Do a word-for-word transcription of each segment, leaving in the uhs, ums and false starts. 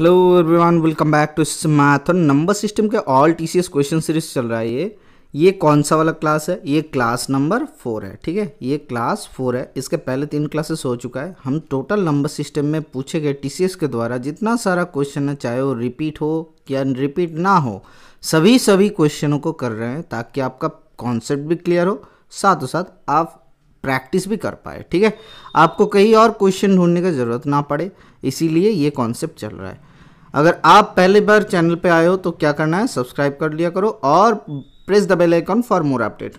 Hello everyone, welcome back to math और number system के all TCS question series चल रहा है। ये ये कौन सा वाला क्लास है? ये क्लास नंबर फोर है। ठीक है, ये क्लास फोर है। इसके पहले तीन क्लासेस हो चुका है। हम टोटल नंबर सिस्टम में पूछे गए टीसीएस के द्वारा जितना सारा क्वेश्चन है, चाहे वो रिपीट हो या रिपीट ना हो, सभी सभी क्वेश्चनों को कर रहे हैं ताकि आपका कॉन्सेप्ट भी क्लियर हो, साथ साथ आप प्रैक्टिस भी कर पाए। ठीक है, आपको कहीं और क्वेश्चन ढूंढने की ज़रूरत ना पड़े, इसीलिए ये कॉन्सेप्ट चल रहा है। अगर आप पहली बार चैनल पे आए हो तो क्या करना है, सब्सक्राइब कर लिया करो और press the bell icon for more update.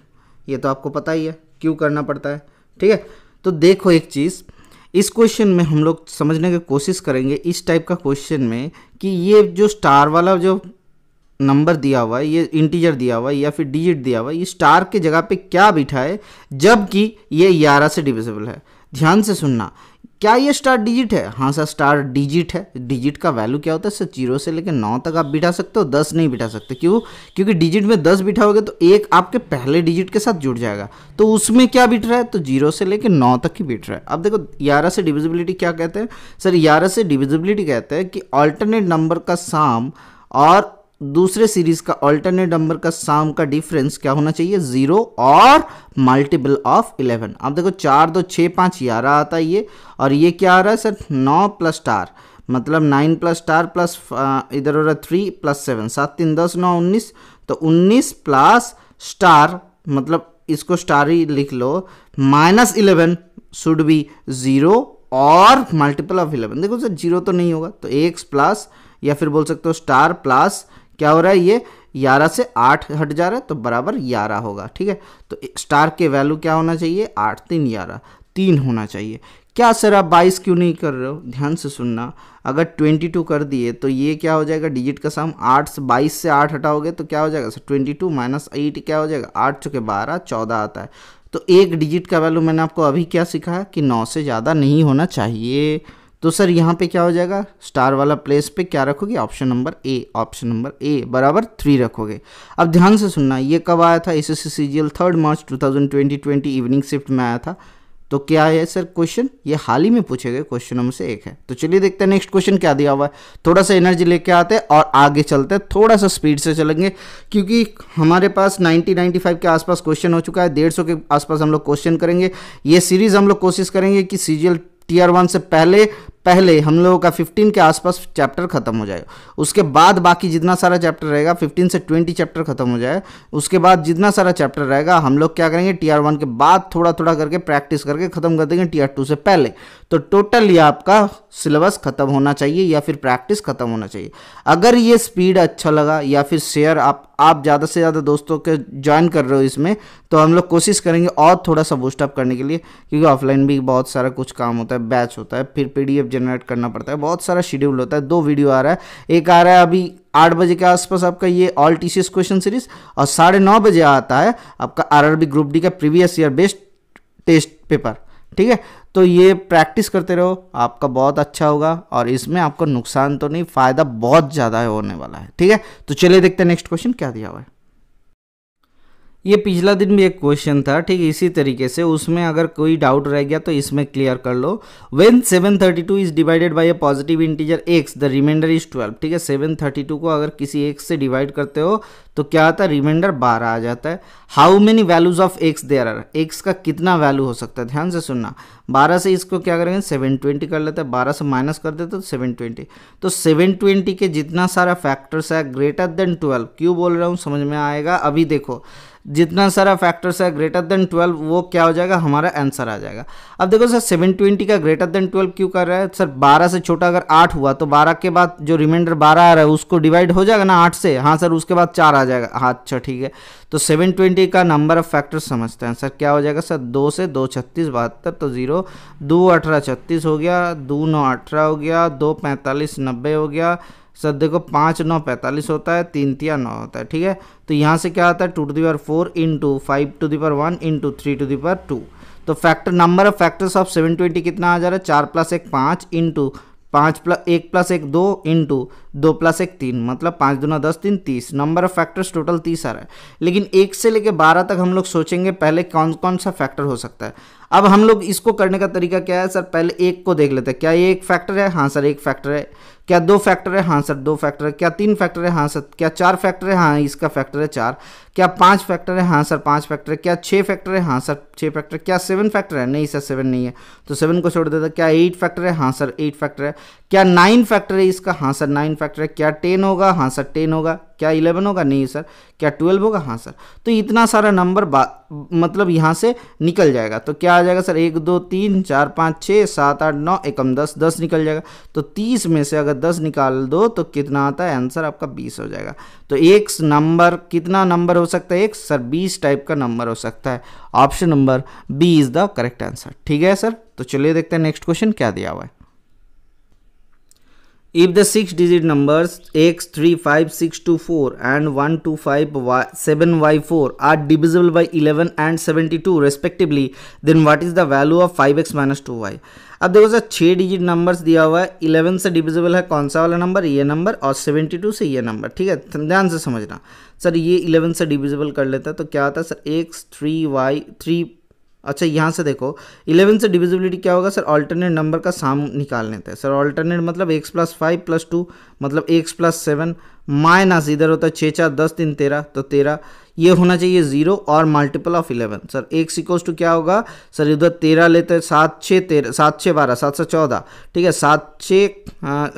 ये तो आपको पता ही है क्यों करना पड़ता है। ठीक है, तो देखो एक चीज़, इस क्वेश्चन में हम लोग समझने की कोशिश करेंगे इस टाइप का क्वेश्चन में कि ये जो स्टार वाला जो नंबर दिया हुआ है, ये इंटीजर दिया हुआ है या फिर डिजिट दिया हुआ है, ये स्टार के जगह पे क्या बिठा है जबकि ये ग्यारह से डिविजिबल है। ध्यान से सुनना, क्या ये स्टार डिजिट है? हाँ सर, स्टार डिजिट है। डिजिट का वैल्यू क्या होता है सर? जीरो से लेकर नौ तक आप बिठा सकते हो, दस नहीं बिठा सकते। क्यों? क्योंकि डिजिट में दस बिठाओगे तो एक आपके पहले डिजिट के साथ जुड़ जाएगा, तो उसमें क्या बिठ रहा है? तो जीरो से लेकर नौ तक ही बिठ रहा है। अब देखो, ग्यारह से डिविजिबिलिटी क्या कहते हैं सर? ग्यारह से डिविजिबिलिटी कहते हैं कि ऑल्टरनेट नंबर का साम और दूसरे सीरीज का ऑल्टरनेट नंबर का साम का डिफरेंस क्या होना चाहिए? जीरो और मल्टीपल ऑफ इलेवन। अब देखो, चार दो छः पाँच ग्यारह आता है ये, और ये क्या आ रहा है सर? नौ प्लस स्टार मतलब नाइन प्लस स्टार प्लस इधर हो रहा है थ्री प्लस सेवन, सात तीन दस नौ उन्नीस, तो उन्नीस प्लस स्टार मतलब इसको स्टार ही लिख लो, minus eleven should be zero और मल्टीपल ऑफ इलेवन। देखो सर, जीरो तो नहीं होगा, तो एक्स प्लस या फिर बोल सकते हो स्टार प्लस क्या हो रहा है, ये ग्यारह से आठ हट जा रहा है तो बराबर ग्यारह होगा। ठीक है, तो स्टार के वैल्यू क्या होना चाहिए? आठ तीन ग्यारह, तीन होना चाहिए। क्या सर आप बाईस क्यों नहीं कर रहे हो? ध्यान से सुनना, अगर बाईस कर दिए तो ये क्या हो जाएगा? डिजिट का सम आठ से बाईस से आठ हटाओगे तो क्या हो जाएगा सर? बाईस माइनस आठ क्या हो जाएगा? आठ चौके बारह, चौदह आता है। तो एक डिजिट का वैल्यू मैंने आपको अभी क्या सिखाया कि नौ से ज़्यादा नहीं होना चाहिए। तो सर यहाँ पे क्या हो जाएगा? स्टार वाला प्लेस पे क्या रखोगे? Option number A, option number A बराबर थ्री रखोगे। अब ध्यान से सुनना, ये कब आया था? एसएससी सीजीएल थर्ड मार्च दो हज़ार बीस बीस इवनिंग शिफ्ट में आया था। तो क्या है सर क्वेश्चन? ये हाल ही में पूछे गए क्वेश्चनों में से एक है। तो चलिए देखते हैं नेक्स्ट क्वेश्चन क्या दिया हुआ है। थोड़ा सा एनर्जी लेके आते हैं और आगे चलते हैं, थोड़ा सा स्पीड से चलेंगे क्योंकि हमारे पास नब्बे पचानवे के आसपास क्वेश्चन हो चुका है, डेढ़ सौ के आसपास हम लोग क्वेश्चन करेंगे। ये सीरीज़ हम लोग कोशिश करेंगे कि सीजीएल टीयर वन से पहले पहले हम लोगों का पंद्रह के आसपास चैप्टर खत्म हो जाए, उसके बाद बाकी जितना सारा चैप्टर रहेगा पंद्रह से बीस चैप्टर खत्म हो जाए, उसके बाद जितना सारा चैप्टर रहेगा हम लोग क्या करेंगे टीयर वन के बाद थोड़ा थोड़ा करके प्रैक्टिस करके खत्म कर देंगे टीयर टू से पहले। तो टोटल ये आपका सिलेबस खत्म होना चाहिए या फिर प्रैक्टिस खत्म होना चाहिए। अगर ये स्पीड अच्छा लगा या फिर शेयर आप आप ज़्यादा से ज़्यादा दोस्तों के ज्वाइन कर रहे हो इसमें, तो हम लोग कोशिश करेंगे और थोड़ा सा बूस्टअप करने के लिए, क्योंकि ऑफलाइन भी बहुत सारा कुछ काम होता है, बैच होता है, फिर पीडीएफ जनरेट करना पड़ता है, बहुत सारा शेड्यूल होता है। दो वीडियो आ रहा है, एक आ रहा है अभी आठ बजे के आसपास आपका ये ऑल टीसीएस क्वेश्चन सीरीज, और साढ़े नौ बजे आता है आपका आरआरबी ग्रुप डी का previous year based test paper. ठीक है, तो ये प्रैक्टिस करते रहो, आपका बहुत अच्छा होगा और इसमें आपको नुकसान तो नहीं, फायदा बहुत ज़्यादा होने वाला है। ठीक है, तो चलिए देखते हैं नेक्स्ट क्वेश्चन क्या दिया हुआ है। ये पिछला दिन भी एक क्वेश्चन था, ठीक इसी तरीके से, उसमें अगर कोई डाउट रह गया तो इसमें क्लियर कर लो। When seven thirty two is divided by a positive integer x the reminder is twelve. ठीक है, सेवन थर्टी टू को अगर किसी एक्स से डिवाइड करते हो तो क्या आता है? रिमाइंडर बारह आ जाता है। How many values of x there are, x का कितना वैल्यू हो सकता है? ध्यान से सुनना, बारह से इसको क्या करेंगे? सेवन ट्वेंटी कर लेते हैं, बारह से माइनस कर देते तो सेवन ट्वेंटी, तो सेवन ट्वेंटी के जितना सारा फैक्टर्स है ग्रेटर देन ट्वेल्व। क्यों बोल रहा हूँ समझ में आएगा? अभी देखो, जितना सारा फैक्टर्स है ग्रेटर देन ट्वेल्व, वो क्या हो जाएगा? हमारा आंसर आ जाएगा। अब देखो सर, सेवन ट्वेंटी का ग्रेटर देन ट्वेल्व क्यों कर रहा है सर? बारह से छोटा अगर आठ हुआ तो बारह के बाद जो रिमाइंडर बारह आ रहा है उसको डिवाइड हो जाएगा ना आठ से। हाँ सर, उसके बाद चार आ जाएगा। हाँ अच्छा ठीक है, तो सेवन ट्वेंटी का नंबर ऑफ फैक्टर्स समझते हैं सर। क्या हो जाएगा सर? दो से दो छत्तीस बहत्तर, तो जीरो दो अठारह छत्तीस हो गया, दो नौ अठारह हो गया, दो पैंतालीस नब्बे हो गया सर। देखो पाँच नौ पैंतालीस होता है, तीन तिया नौ होता है। ठीक है, तो यहाँ से क्या आता है? Two to the power four into five to the power one into three to the power two. तो factor number of factors of seven twenty कितना आ जा रहा है? चार प्लस एक पाँच इंटू पाँच प्लस एक प्लस एक दो इंटू दो प्लस एक तीन, मतलब पाँच दूना दस, तीन तीस। नंबर ऑफ फैक्टर्स टोटल तीस आ रहा है, लेकिन एक से लेकर बारह तक हम लोग सोचेंगे पहले कौन कौन सा फैक्टर हो सकता है। अब हम लोग इसको करने का तरीका क्या है सर, पहले एक को देख लेते हैं। क्या ये एक फैक्टर है? हाँ सर एक फैक्टर है। क्या दो फैक्टर है? हाँ सर दो फैक्टर है। क्या तीन फैक्टर है? हाँ सर। क्या चार फैक्टर है? हाँ इसका फैक्टर है चार। क्या पाँच फैक्टर है? हाँ सर पाँच फैक्टर है। क्या छः फैक्टर है? हाँ सर छः फैक्टर। क्या सेवन फैक्टर है? नहीं सर सेवन नहीं है, तो सेवन को छोड़ देता। क्या एट फैक्टर है? हाँ सर एट फैक्टर है। क्या नाइन फैक्टर है इसका? हाँ सर नाइन फैक्टर है। क्या टेन होगा? हाँ सर टेन होगा। क्या इलेवन होगा? नहीं सर। क्या ट्वेल्व होगा? हाँ सर। तो इतना सारा नंबर मतलब यहाँ से निकल जाएगा। तो क्या आ जाएगा सर, एक दो तीन चार पाँच छः सात आठ नौ एकम दस, दस निकल जाएगा। तो तीस में से अगर दस निकाल दो तो कितना आता है, आंसर आपका बीस हो जाएगा। तो एक नंबर कितना नंबर हो सकता है? एक सर बीस टाइप का नंबर हो सकता है। Option number B is the correct answer. ठीक है सर, तो चलिए देखते हैं नेक्स्ट क्वेश्चन क्या दिया हुआ है। If the six digit numbers x three five six two four and one two five seven y four are divisible by eleven and seventy-two respectively, then what is the value of five x minus two y? अब देखो sir छः digit numbers दिया हुआ है, eleven से divisible है कौन सा वाला नंबर, ये नंबर, और सेवेंटी टू से ये नंबर। ठीक है, ध्यान से समझना सर, ये इलेवन से डिविजिबल कर लेता है तो क्या आता है sir, x three y three. अच्छा यहाँ से देखो इलेवन से डिविजिबिलिटी क्या होगा सर, अल्टरनेट नंबर का साम निकाल लेते हैं सर। अल्टरनेट मतलब x plus five plus two मतलब एक्स प्लस सेवन माइनस इधर होता है छः चार दस तीन तेरह, तो तेरह ये होना चाहिए जीरो और multiple of eleven. Sir x equals to क्या होगा सर, इधर तेरह लेते हैं सात छः तेरह, सात छः बारह, सात सौ चौदह। ठीक है, सात छः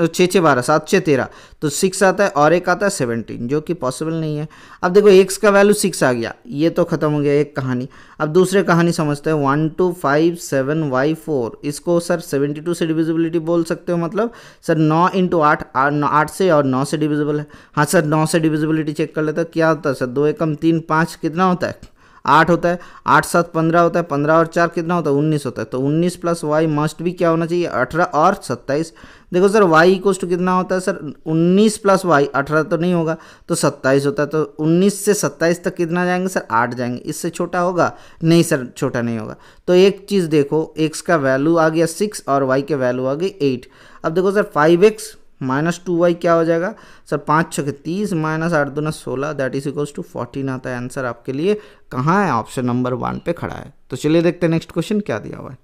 छः छः बारह, सात छः तेरह, तो सिक्स आता है और एक आता है सेवनटीन, जो कि पॉसिबल नहीं है। अब देखो एक्स का वैल्यू सिक्स आ गया, ये तो खत्म हो गया एक कहानी। अब दूसरे कहानी समझते हैं, one two five seven y four, इसको सर सेवेंटी टू से डिविजिबिलिटी बोल सकते हो, मतलब सर नौ इंटू आठ, आठ से और नौ से डिविजिबल है। हाँ सर नौ से डिविजिबिलिटी चेक कर लेते हैं, क्या होता है सर, दो एकम तीन पाँच कितना होता है, आठ होता है, आठ सात पंद्रह होता है, पंद्रह और चार कितना होता है, उन्नीस होता है। तो उन्नीस प्लस वाई मस्ट भी क्या होना चाहिए, अठारह और सत्ताईस। देखो सर वाई इक्वल टू कितना होता है सर, उन्नीस प्लस वाई, अठारह तो नहीं होगा तो सत्ताईस होता है। तो उन्नीस से सत्ताईस तक कितना जाएंगे सर, आठ जाएंगे। इससे छोटा होगा? नहीं सर छोटा नहीं होगा। तो एक चीज़ देखो, एक्स का वैल्यू आ गया सिक्स और वाई के वैल्यू आ गई एट। अब देखो sir five x minus two y क्या हो जाएगा सर, पाँच छः तीस माइनस आठ दूना सोलह, that is equals to fourteen आता है आंसर आपके लिए। कहाँ है, ऑप्शन नंबर वन पे खड़ा है। तो चलिए देखते हैं नेक्स्ट क्वेश्चन क्या दिया हुआ है।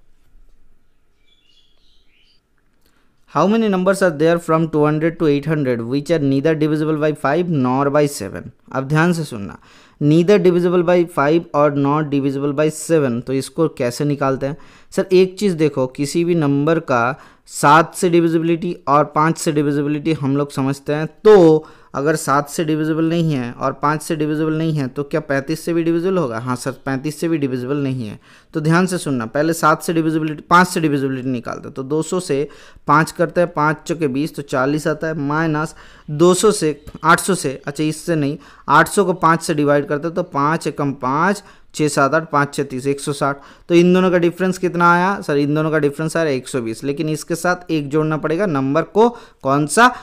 How many numbers are there from two hundred to eight hundred which are neither divisible by five nor by seven. अब ध्यान से सुनना, नीदर डिविजिबल बाई फाइव और नॉट डिविजिबल बाई सेवन, तो इसको कैसे निकालते हैं सर। एक चीज़ देखो, किसी भी नंबर का सात से डिविजिबिलिटी और पाँच से डिविजिबिलिटी हम लोग समझते हैं, तो अगर सात से डिविजिबल नहीं है और पाँच से डिविजिबल नहीं है तो क्या पैंतीस से भी डिविजिबल होगा? हाँ सर पैंतीस से भी डिविजिबल नहीं है। तो ध्यान से सुनना, पहले सात से डिविजिबिलिटी, पाँच से डिविजिबिलिटी निकालते हैं, तो दो सौ से पाँच करते हैं, पाँच चौके बीस तो चालीस आता है, माइनस दो सौ से आठ सौ से, अच्छा इससे नहीं, आठ सौ को पाँच से डिवाइड करते हैं तो पाँच एकम पाँच, छः सात आठ, पाँच छः तीस, एक सौ साठ। तो इन दोनों का डिफरेंस कितना आया सर, इन दोनों का डिफरेंस आया एक सौ बीस, लेकिन इसके साथ एक जोड़ना पड़ेगा, नंबर को कौन सा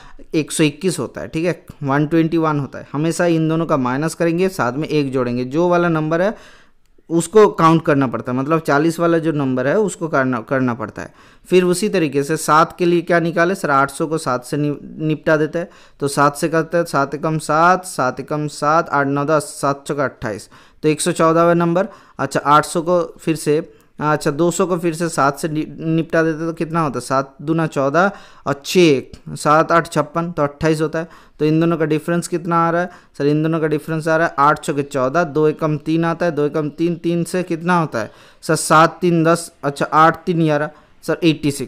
एक सौ इक्कीस होता है, ठीक है वन ट्वेंटी वन होता है। हमेशा इन दोनों का माइनस करेंगे, साथ में एक जोड़ेंगे, जो वाला नंबर है उसको काउंट करना पड़ता है, मतलब चालीस वाला जो नंबर है उसको करना करना पड़ता है। फिर उसी तरीके से सात के लिए क्या निकाले सर, आठ सौ को सात से नि, निपटा देते हैं, तो सात से करते हैं सात एकम सात, सात एकम सात, आठ नौ दस, सात सौ का अट्ठाईस, तो एक सौ चौदहवा नंबर। अच्छा आठ सौ को फिर से, अच्छा दो सौ को फिर से सात से निपटा देते तो कितना होता है, सात दूना चौदह और छः सात आठ छप्पन, तो अट्ठाईस होता है। तो इन दोनों का डिफरेंस कितना आ रहा है सर, इन दोनों का डिफरेंस आ रहा है आठ छः के चौदह, दो एकम तीन आता है, दो एकम तीन, तीन से कितना होता है सर, सात तीन दस, अच्छा आठ तीन ग्यारह सर छियासी।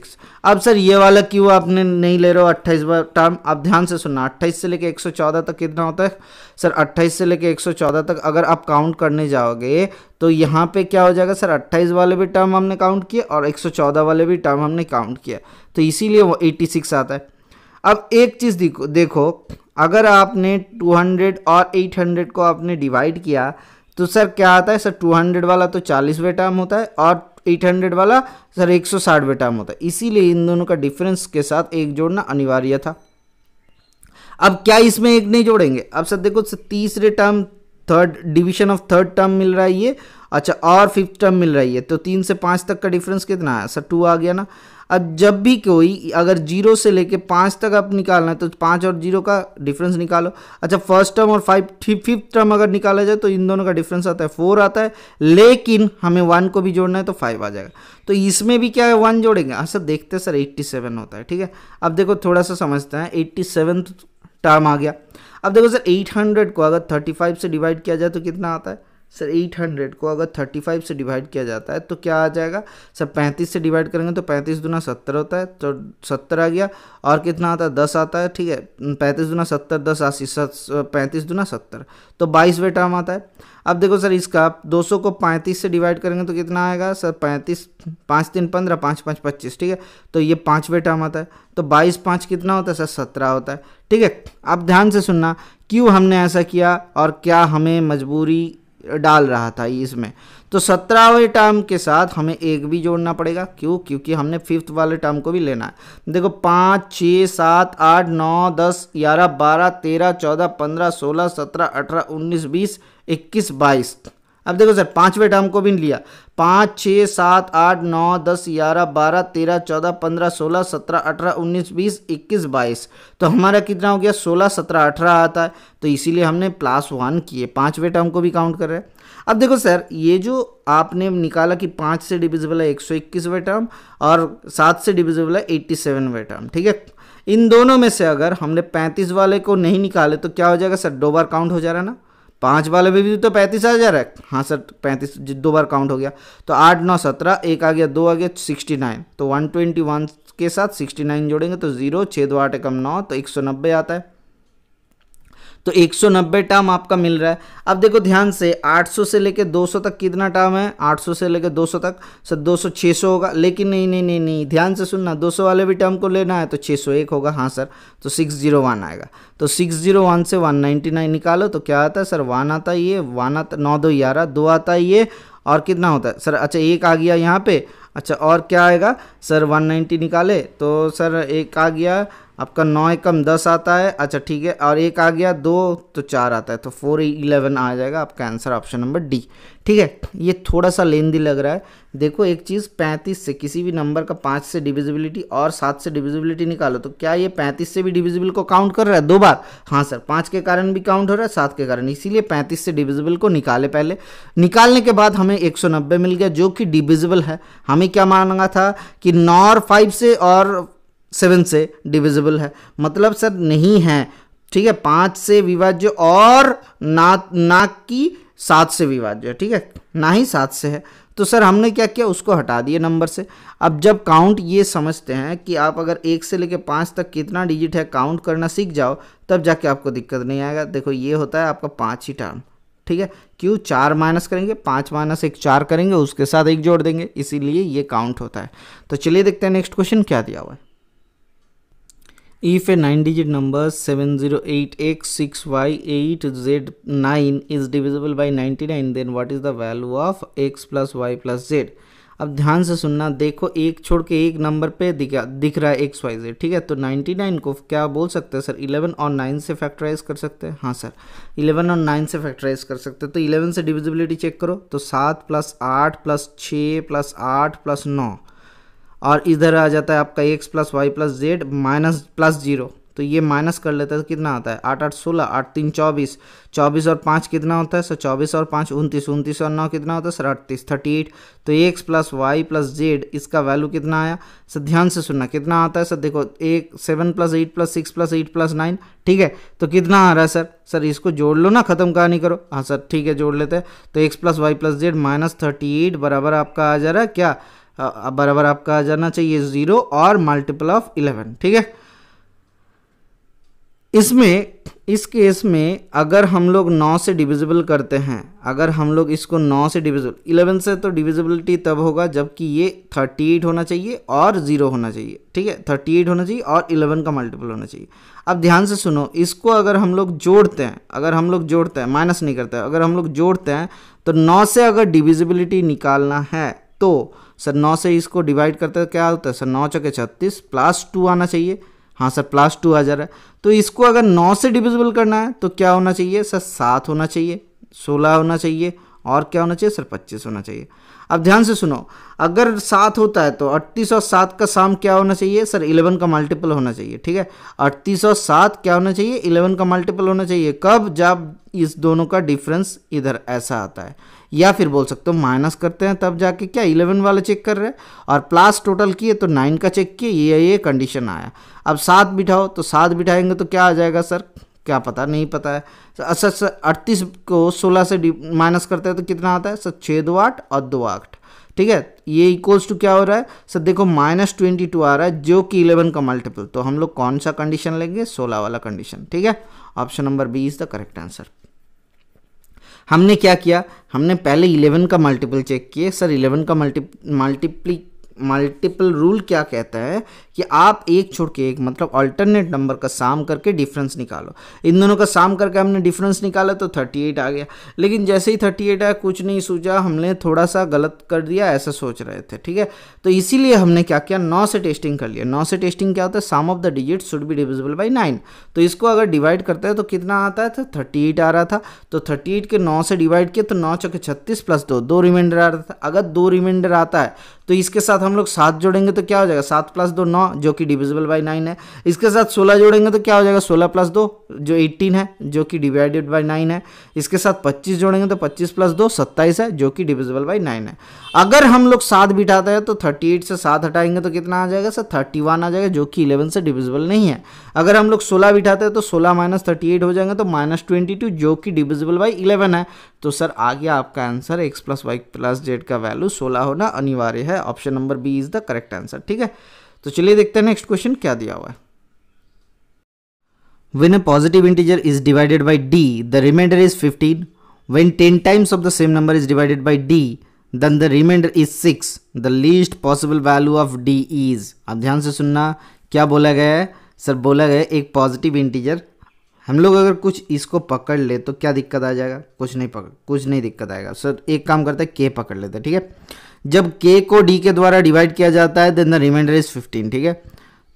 अब सर ये वाला क्यों आपने नहीं ले रहे हो अट्ठाईसवा टर्म। अब ध्यान से सुनना, अट्ठाईस से लेके एक सौ चौदह तक कितना होता है सर, अट्ठाईस से लेके एक सौ चौदह तक अगर आप काउंट करने जाओगे तो यहाँ पे क्या हो जाएगा सर, अट्ठाईस वाले भी टर्म हमने काउंट किया और एक सौ चौदह वाले भी टर्म हमने काउंट किया, तो इसीलिए वो छियासी आता है। अब एक चीज़ देखो, अगर आपने दो सौ और आठ सौ को आपने डिवाइड किया तो सर क्या आता है सर, दो सौ वाला तो चालीसवें टर्म होता है और आठ सौ वाला सर एक सौ साठवें टर्म होता है, इसीलिए इन दोनों का डिफरेंस के साथ एक जोड़ना अनिवार्य था। अब क्या इसमें एक नहीं जोड़ेंगे, अब सर देखो सर तीसरे term, third division of third term मिल रहा है ये, अच्छा और फिफ्थ टर्म मिल रही है, तो तीन से पाँच तक का डिफरेंस कितना है सर, टू आ गया ना। अब जब भी कोई अगर जीरो से लेके पाँच तक आप निकालना है तो पाँच और जीरो का डिफरेंस निकालो। अच्छा फर्स्ट टर्म और फाइव फिफ्थ टर्म अगर निकाला जाए तो इन दोनों का डिफरेंस आता है फोर आता है, लेकिन हमें वन को भी जोड़ना है तो फाइव आ जाएगा। तो इसमें भी क्या है वन जोड़ेंगे। हाँ सर देखते सर एट्टी सेवन होता है ठीक है। अब देखो थोड़ा सा समझते हैं। एट्टी सेवन्थ टर्म आ गया। अब देखो सर एट हंड्रेड को अगर थर्टी फाइव से डिवाइड किया जाए तो कितना आता है। सर एट हंड्रेड को अगर थर्टी फाइव से डिवाइड किया जाता है तो क्या आ जाएगा। सर पैंतीस से डिवाइड करेंगे तो पैंतीस दुना सत्तर होता है तो सत्तर आ गया। और कितना आता है दस आता है ठीक है। पैंतीस दुना सत्तर दस अस्सी पैंतीस दुना सत्तर तो बाईसवें टर्म आता है। अब देखो सर इसका दो सौ को पैंतीस से डिवाइड करेंगे तो कितना आएगा। सर पैंतीस पाँच तीन पंद्रह पाँच पाँच पच्चीस ठीक है। तो ये पाँचवें टर्म आता है। तो बाईस पाँच कितना होता है सर सत्रह होता है ठीक है। आप ध्यान से सुनना क्यों हमने ऐसा किया और क्या हमें मजबूरी डाल रहा था इसमें। तो सत्रहवें टर्म के साथ हमें एक भी जोड़ना पड़ेगा। क्यों? क्योंकि हमने फिफ्थ वाले टर्म को भी लेना है। देखो पाँच छः सात आठ नौ दस ग्यारह बारह तेरह चौदह पंद्रह सोलह सत्रह अठारह उन्नीस बीस इक्कीस बाईस। अब देखो सर पाँचवें टर्म को भी लिया। पाँच छः सात आठ नौ दस ग्यारह बारह तेरह चौदह पंद्रह सोलह सत्रह अठारह उन्नीस बीस इक्कीस बाईस। तो हमारा कितना हो गया सोलह सत्रह अठारह आता है। तो इसीलिए हमने प्लस वन किए, पाँचवें टर्म को भी काउंट कर रहे हैं। अब देखो सर ये जो आपने निकाला कि पाँच से डिविजिबल है एक सौ इक्कीसवें टर्म और सात से डिविजिबल है एट्टी सेवनवें टर्म ठीक है। इन दोनों में से अगर हमने पैंतीस वाले को नहीं निकाले तो क्या हो जाएगा। सर दो बार काउंट हो जा रहा है ना, पाँच वाले में भी तो पैंतीस आ जा रहा है। हाँ सर पैंतीस दो बार काउंट हो गया तो आठ नौ सत्रह एक आ गया दो आ गया सिक्सटी नाइन। तो वन ट्वेंटी वन के साथ सिक्सटी नाइन जोड़ेंगे तो जीरो छः दो आठ एकम नौ तो एक सौ नब्बे आता है। तो एक सौ नब्बे टर्म आपका मिल रहा है। अब देखो ध्यान से आठ सौ से लेके दो सौ तक कितना टर्म है। आठ सौ से लेके दो सौ तक सर दो सौ छः सौ होगा। लेकिन नहीं नहीं नहीं नहीं ध्यान से सुनना दो सौ वाले भी टर्म को लेना है तो छः सौ एक होगा। हाँ सर तो छह सौ एक आएगा। तो छह सौ एक से एक सौ निन्यानवे निकालो तो क्या आता है। सर वन आता है ये वन आता नौ दो ग्यारह दो आता है ये और कितना होता है सर। अच्छा एक आ गया यहाँ पे। अच्छा और क्या आएगा सर एक सौ नब्बे निकाले तो सर एक आ गया आपका नौ एकम दस आता है। अच्छा ठीक है और एक आ गया दो तो चार आता है तो फोर इलेवन आ जाएगा आपका आंसर ऑप्शन नंबर डी ठीक है। ये थोड़ा सा लेंदी लग रहा है। देखो एक चीज़ पैंतीस से किसी भी नंबर का पाँच से डिविजिबिलिटी और सात से डिविजिबिलिटी निकालो तो क्या ये पैंतीस से भी डिविजिबल को काउंट कर रहा है दो बार। हाँ सर पाँच के कारण भी काउंट हो रहा है सात के कारण। इसीलिए पैंतीस से डिविजिबल को निकाले। पहले निकालने के बाद हमें एक सौ नब्बे मिल गया जो कि डिविजिबल है। हमें क्या माना था कि नौ और फाइव से और सेवन से डिविजिबल है मतलब सर नहीं है ठीक है। पाँच से विभाज्य और ना ना की सात से विभाज्य ठीक है ना ही सात से है। तो सर हमने क्या किया उसको हटा दिया नंबर से। अब जब काउंट ये समझते हैं कि आप अगर एक से लेकर पाँच तक कितना डिजिट है काउंट करना सीख जाओ तब जाके आपको दिक्कत नहीं आएगा। देखो ये होता है आपका पाँच ही टर्म ठीक है। क्यों चार माइनस करेंगे पाँच माइनस एक चार करेंगे उसके साथ एक जोड़ देंगे इसीलिए ये काउंट होता है। तो चलिए देखते हैं नेक्स्ट क्वेश्चन क्या दिया हुआ है। If a nine digit number seven zero eight x six y eight z nine is divisible by ninety-nine, then what is the value of x plus y plus z? अब ध्यान से सुनना। देखो एक छोड़ के एक नंबर पे दिखा दिख रहा है एक्स वाई जेड ठीक है। तो निन्यानवे को क्या बोल सकते हैं सर। इलेवन और नाइन से फैक्टराइज कर सकते हैं। हाँ सर इलेवन और नाइन से फैक्टराइज कर सकते हैं। तो इलेवन से डिविजिबिलिटी चेक करो तो सात प्लस आठ प्लस छः प्लस आठ प्लस नौ और इधर आ जाता है आपका x plus y plus z minus plus zero. तो ये माइनस कर लेते हैं तो कितना आता है आठ आठ सोलह आठ तीन चौबीस चौबीस और पाँच कितना होता है सर। चौबीस और पाँच उनतीस उनतीस और नौ कितना होता है सर अड़तीस थर्टी एट। तो x plus y plus z इसका वैल्यू कितना आया सर। ध्यान से सुनना कितना आता है सर। देखो एक seven plus eight plus six plus eight plus nine ठीक है। तो कितना आ रहा है सर। सर इसको जोड़ लो ना खत्म कहानी करो। हाँ सर ठीक है जोड़ लेते हैं। तो x plus y plus z minus thirty eight बराबर आपका आ जा रहा है क्या बराबर आपका आ जाना चाहिए जीरो और मल्टीपल ऑफ इलेवन ठीक है। इसमें इस केस में अगर हम लोग नौ से डिविजिबल करते हैं अगर हम लोग इसको नौ से डिविजिबल इलेवन से तो डिविजिबिलिटी तब होगा जबकि ये अड़तीस होना चाहिए और जीरो होना चाहिए ठीक है। अड़तीस होना चाहिए और इलेवन का मल्टीपल होना चाहिए। अब ध्यान से सुनो इसको अगर हम लोग जोड़ते हैं अगर हम लोग जोड़ते हैं माइनस नहीं करते हैं अगर हम लोग जोड़ते हैं तो नौ से अगर डिविजिबिलिटी निकालना है तो सर नौ से इसको डिवाइड करते हैं क्या होता है सर नौ चौके छत्तीस प्लस टू आना चाहिए। हाँ सर प्लस टू आ जा रहा है। तो इसको अगर नौ से डिविजिबल करना है तो क्या होना चाहिए सर सात होना चाहिए सोलह होना चाहिए और क्या होना चाहिए सर, पच्चीस होना चाहिए। अब ध्यान से सुनो, अगर सात होता है तो अट्ठीस और सात का सम क्या होना चाहिए सर, इलेवन का मल्टीपल होना चाहिए। ठीक है, अट्ठीस और सात क्या होना चाहिए, इलेवन का मल्टीपल होना चाहिए। कब, जब इस दोनों का डिफरेंस इधर ऐसा आता है, या फिर बोल सकते हो माइनस करते हैं तब जाके क्या इलेवन वाला चेक कर रहे हैं, और प्लस टोटल किए तो नाइन का चेक किए, ये ये कंडीशन आया। अब सात बिठाओ तो सात बिठाएंगे तो क्या आ जाएगा सर, क्या पता, नहीं पता है। अच्छा सर, अड़तीस को सोलह से माइनस करते हैं तो कितना आता है सर, छः दो आठ और दो आठ। ठीक है, ये इक्वल्स टू क्या हो रहा है सर, देखो माइनस ट्वेंटी टू आ रहा है जो कि इलेवन का मल्टीपल। तो हम लोग कौन सा कंडीशन लेंगे, सोलह वाला कंडीशन। ठीक है, option number B is the correct answer. हमने क्या किया, हमने पहले इलेवन का मल्टीपल चेक किए। सर इलेवन का मल्टी मल्टीप्ली मल्टीपल रूल क्या कहता है कि आप एक छोड़ के एक, मतलब अल्टरनेट नंबर का साम करके डिफरेंस निकालो। इन दोनों का साम करके हमने डिफरेंस निकाला तो अड़तीस आ गया, लेकिन जैसे ही अड़तीस आया कुछ नहीं सूझा, हमने थोड़ा सा गलत कर दिया ऐसा सोच रहे थे। ठीक है, तो इसीलिए हमने क्या किया, नौ से टेस्टिंग कर लिया। नौ से टेस्टिंग क्या होता है, sum of the digit should be divisible by nine. तो इसको अगर डिवाइड करते हैं तो कितना आता है, तो थर्टी एट आ रहा था, तो थर्टी एट के नौ से डिवाइड किया तो नौ चौके छत्तीस प्लस दो, दो रिमाइंडर आ रहा था। अगर दो रिमाइंडर आता है तो इसके साथ हम लोग सात जोड़ेंगे तो क्या हो जाएगा, सात प्लस दो नौ, जो कि डिविजिबल बाई नाइन है। इसके साथ सोलह जोड़ेंगे तो क्या हो जाएगा, सोलह प्लस दो जो अठारह है, जो कि डिवाइडेड बाई नाइन है। इसके साथ पच्चीस जोड़ेंगे तो पच्चीस प्लस दो सत्ताईस है, जो कि डिविजिबल बाई नाइन है। अगर हम लोग सात बिठाते हैं तो अड़तीस से सात हटाएंगे तो कितना आ जाएगा सर, इकतीस आ जाएगा, जो कि इलेवन से डिविजिबल नहीं है। अगर हम लोग सोलह बिठाते हैं तो सोलह माइनस अड़तीस हो जाएंगे तो माइनस ट्वेंटी टू, जो कि डिविजिबल बाई इलेवन है। तो सर आ गया आपका answer, x plus y plus z का वैल्यू सोलह होना अनिवार्य है। Option number B is the correct answer. ठीक है, तो चलिए देखते हैं नेक्स्ट क्वेश्चन क्या दिया हुआ है। When a positive integer is divided by d, the remainder is fifteen. When ten times of the same number is divided by d, then the remainder is six. The least possible value of d is. अब ध्यान से सुनना क्या बोला गया है sir, बोला गया एक पॉजिटिव इंटीजर, हम लोग अगर कुछ इसको पकड़ ले तो क्या दिक्कत आ जाएगा, कुछ नहीं पकड़ कुछ नहीं दिक्कत आएगा। सर एक काम करते हैं, के पकड़ लेते हैं। ठीक है, जब k को d के द्वारा डिवाइड किया जाता है then the reminder is fifteen. ठीक है,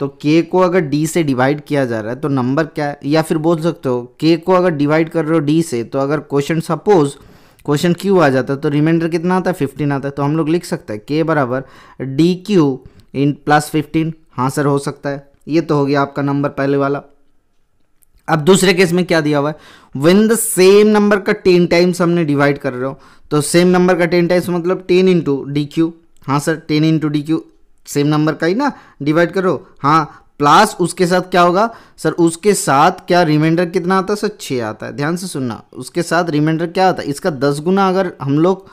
तो k को अगर d से डिवाइड किया जा रहा है तो नंबर क्या है, या फिर बोल सकते हो k को अगर डिवाइड कर रहे हो d से तो अगर क्वेश्चन सपोज क्वेश्चन q आ जाता है तो रिमाइंडर कितना आता है, फिफ्टीन आता है। तो हम लोग लिख सकते हैं k बराबर डी क्यू इन प्लस फिफ्टीन। हाँ सर हो सकता है, ये तो हो गया आपका नंबर पहले वाला। अब दूसरे केस में क्या दिया हुआ है, व्हेन द सेम नंबर का टेन टाइम्स हमने डिवाइड कर रहे हो तो सेम नंबर का टेन टाइम्स मतलब टेन इंटू डी क्यू। हाँ sir ten into d q same number का ही ना डिवाइड करो। हाँ प्लस उसके साथ क्या होगा सर, उसके साथ क्या रिमाइंडर कितना आता है सर, छः आता है। ध्यान से सुनना, उसके साथ रिमाइंडर क्या आता है, इसका दस गुना अगर हम लोग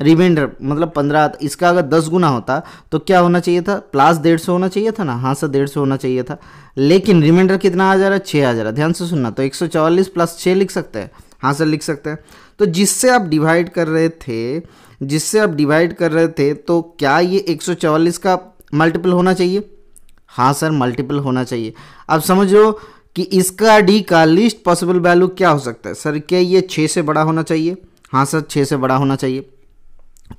रिमाइंडर मतलब पंद्रह, इसका अगर दस गुना होता तो क्या होना चाहिए था, प्लस डेढ़ सौ होना चाहिए था ना। हाँ सर डेढ़ सौ होना चाहिए था, लेकिन रिमाइंडर कितना आ जा रहा है, छः आ जा रहा है। ध्यान से सुनना, तो एक सौ चौवालीस प्लस छः लिख सकते हैं। हाँ सर लिख सकते हैं। तो जिससे आप डिवाइड कर रहे थे जिससे आप डिवाइड कर रहे थे तो क्या ये एक सौ चौवालीस का मल्टीपल होना चाहिए। हाँ सर मल्टीपल होना चाहिए। अब समझ लो कि इसका डी का लीस्ट पॉसिबल वैल्यू क्या हो सकता है सर, क्या ये छः से बड़ा होना चाहिए। हाँ सर छः से बड़ा होना चाहिए।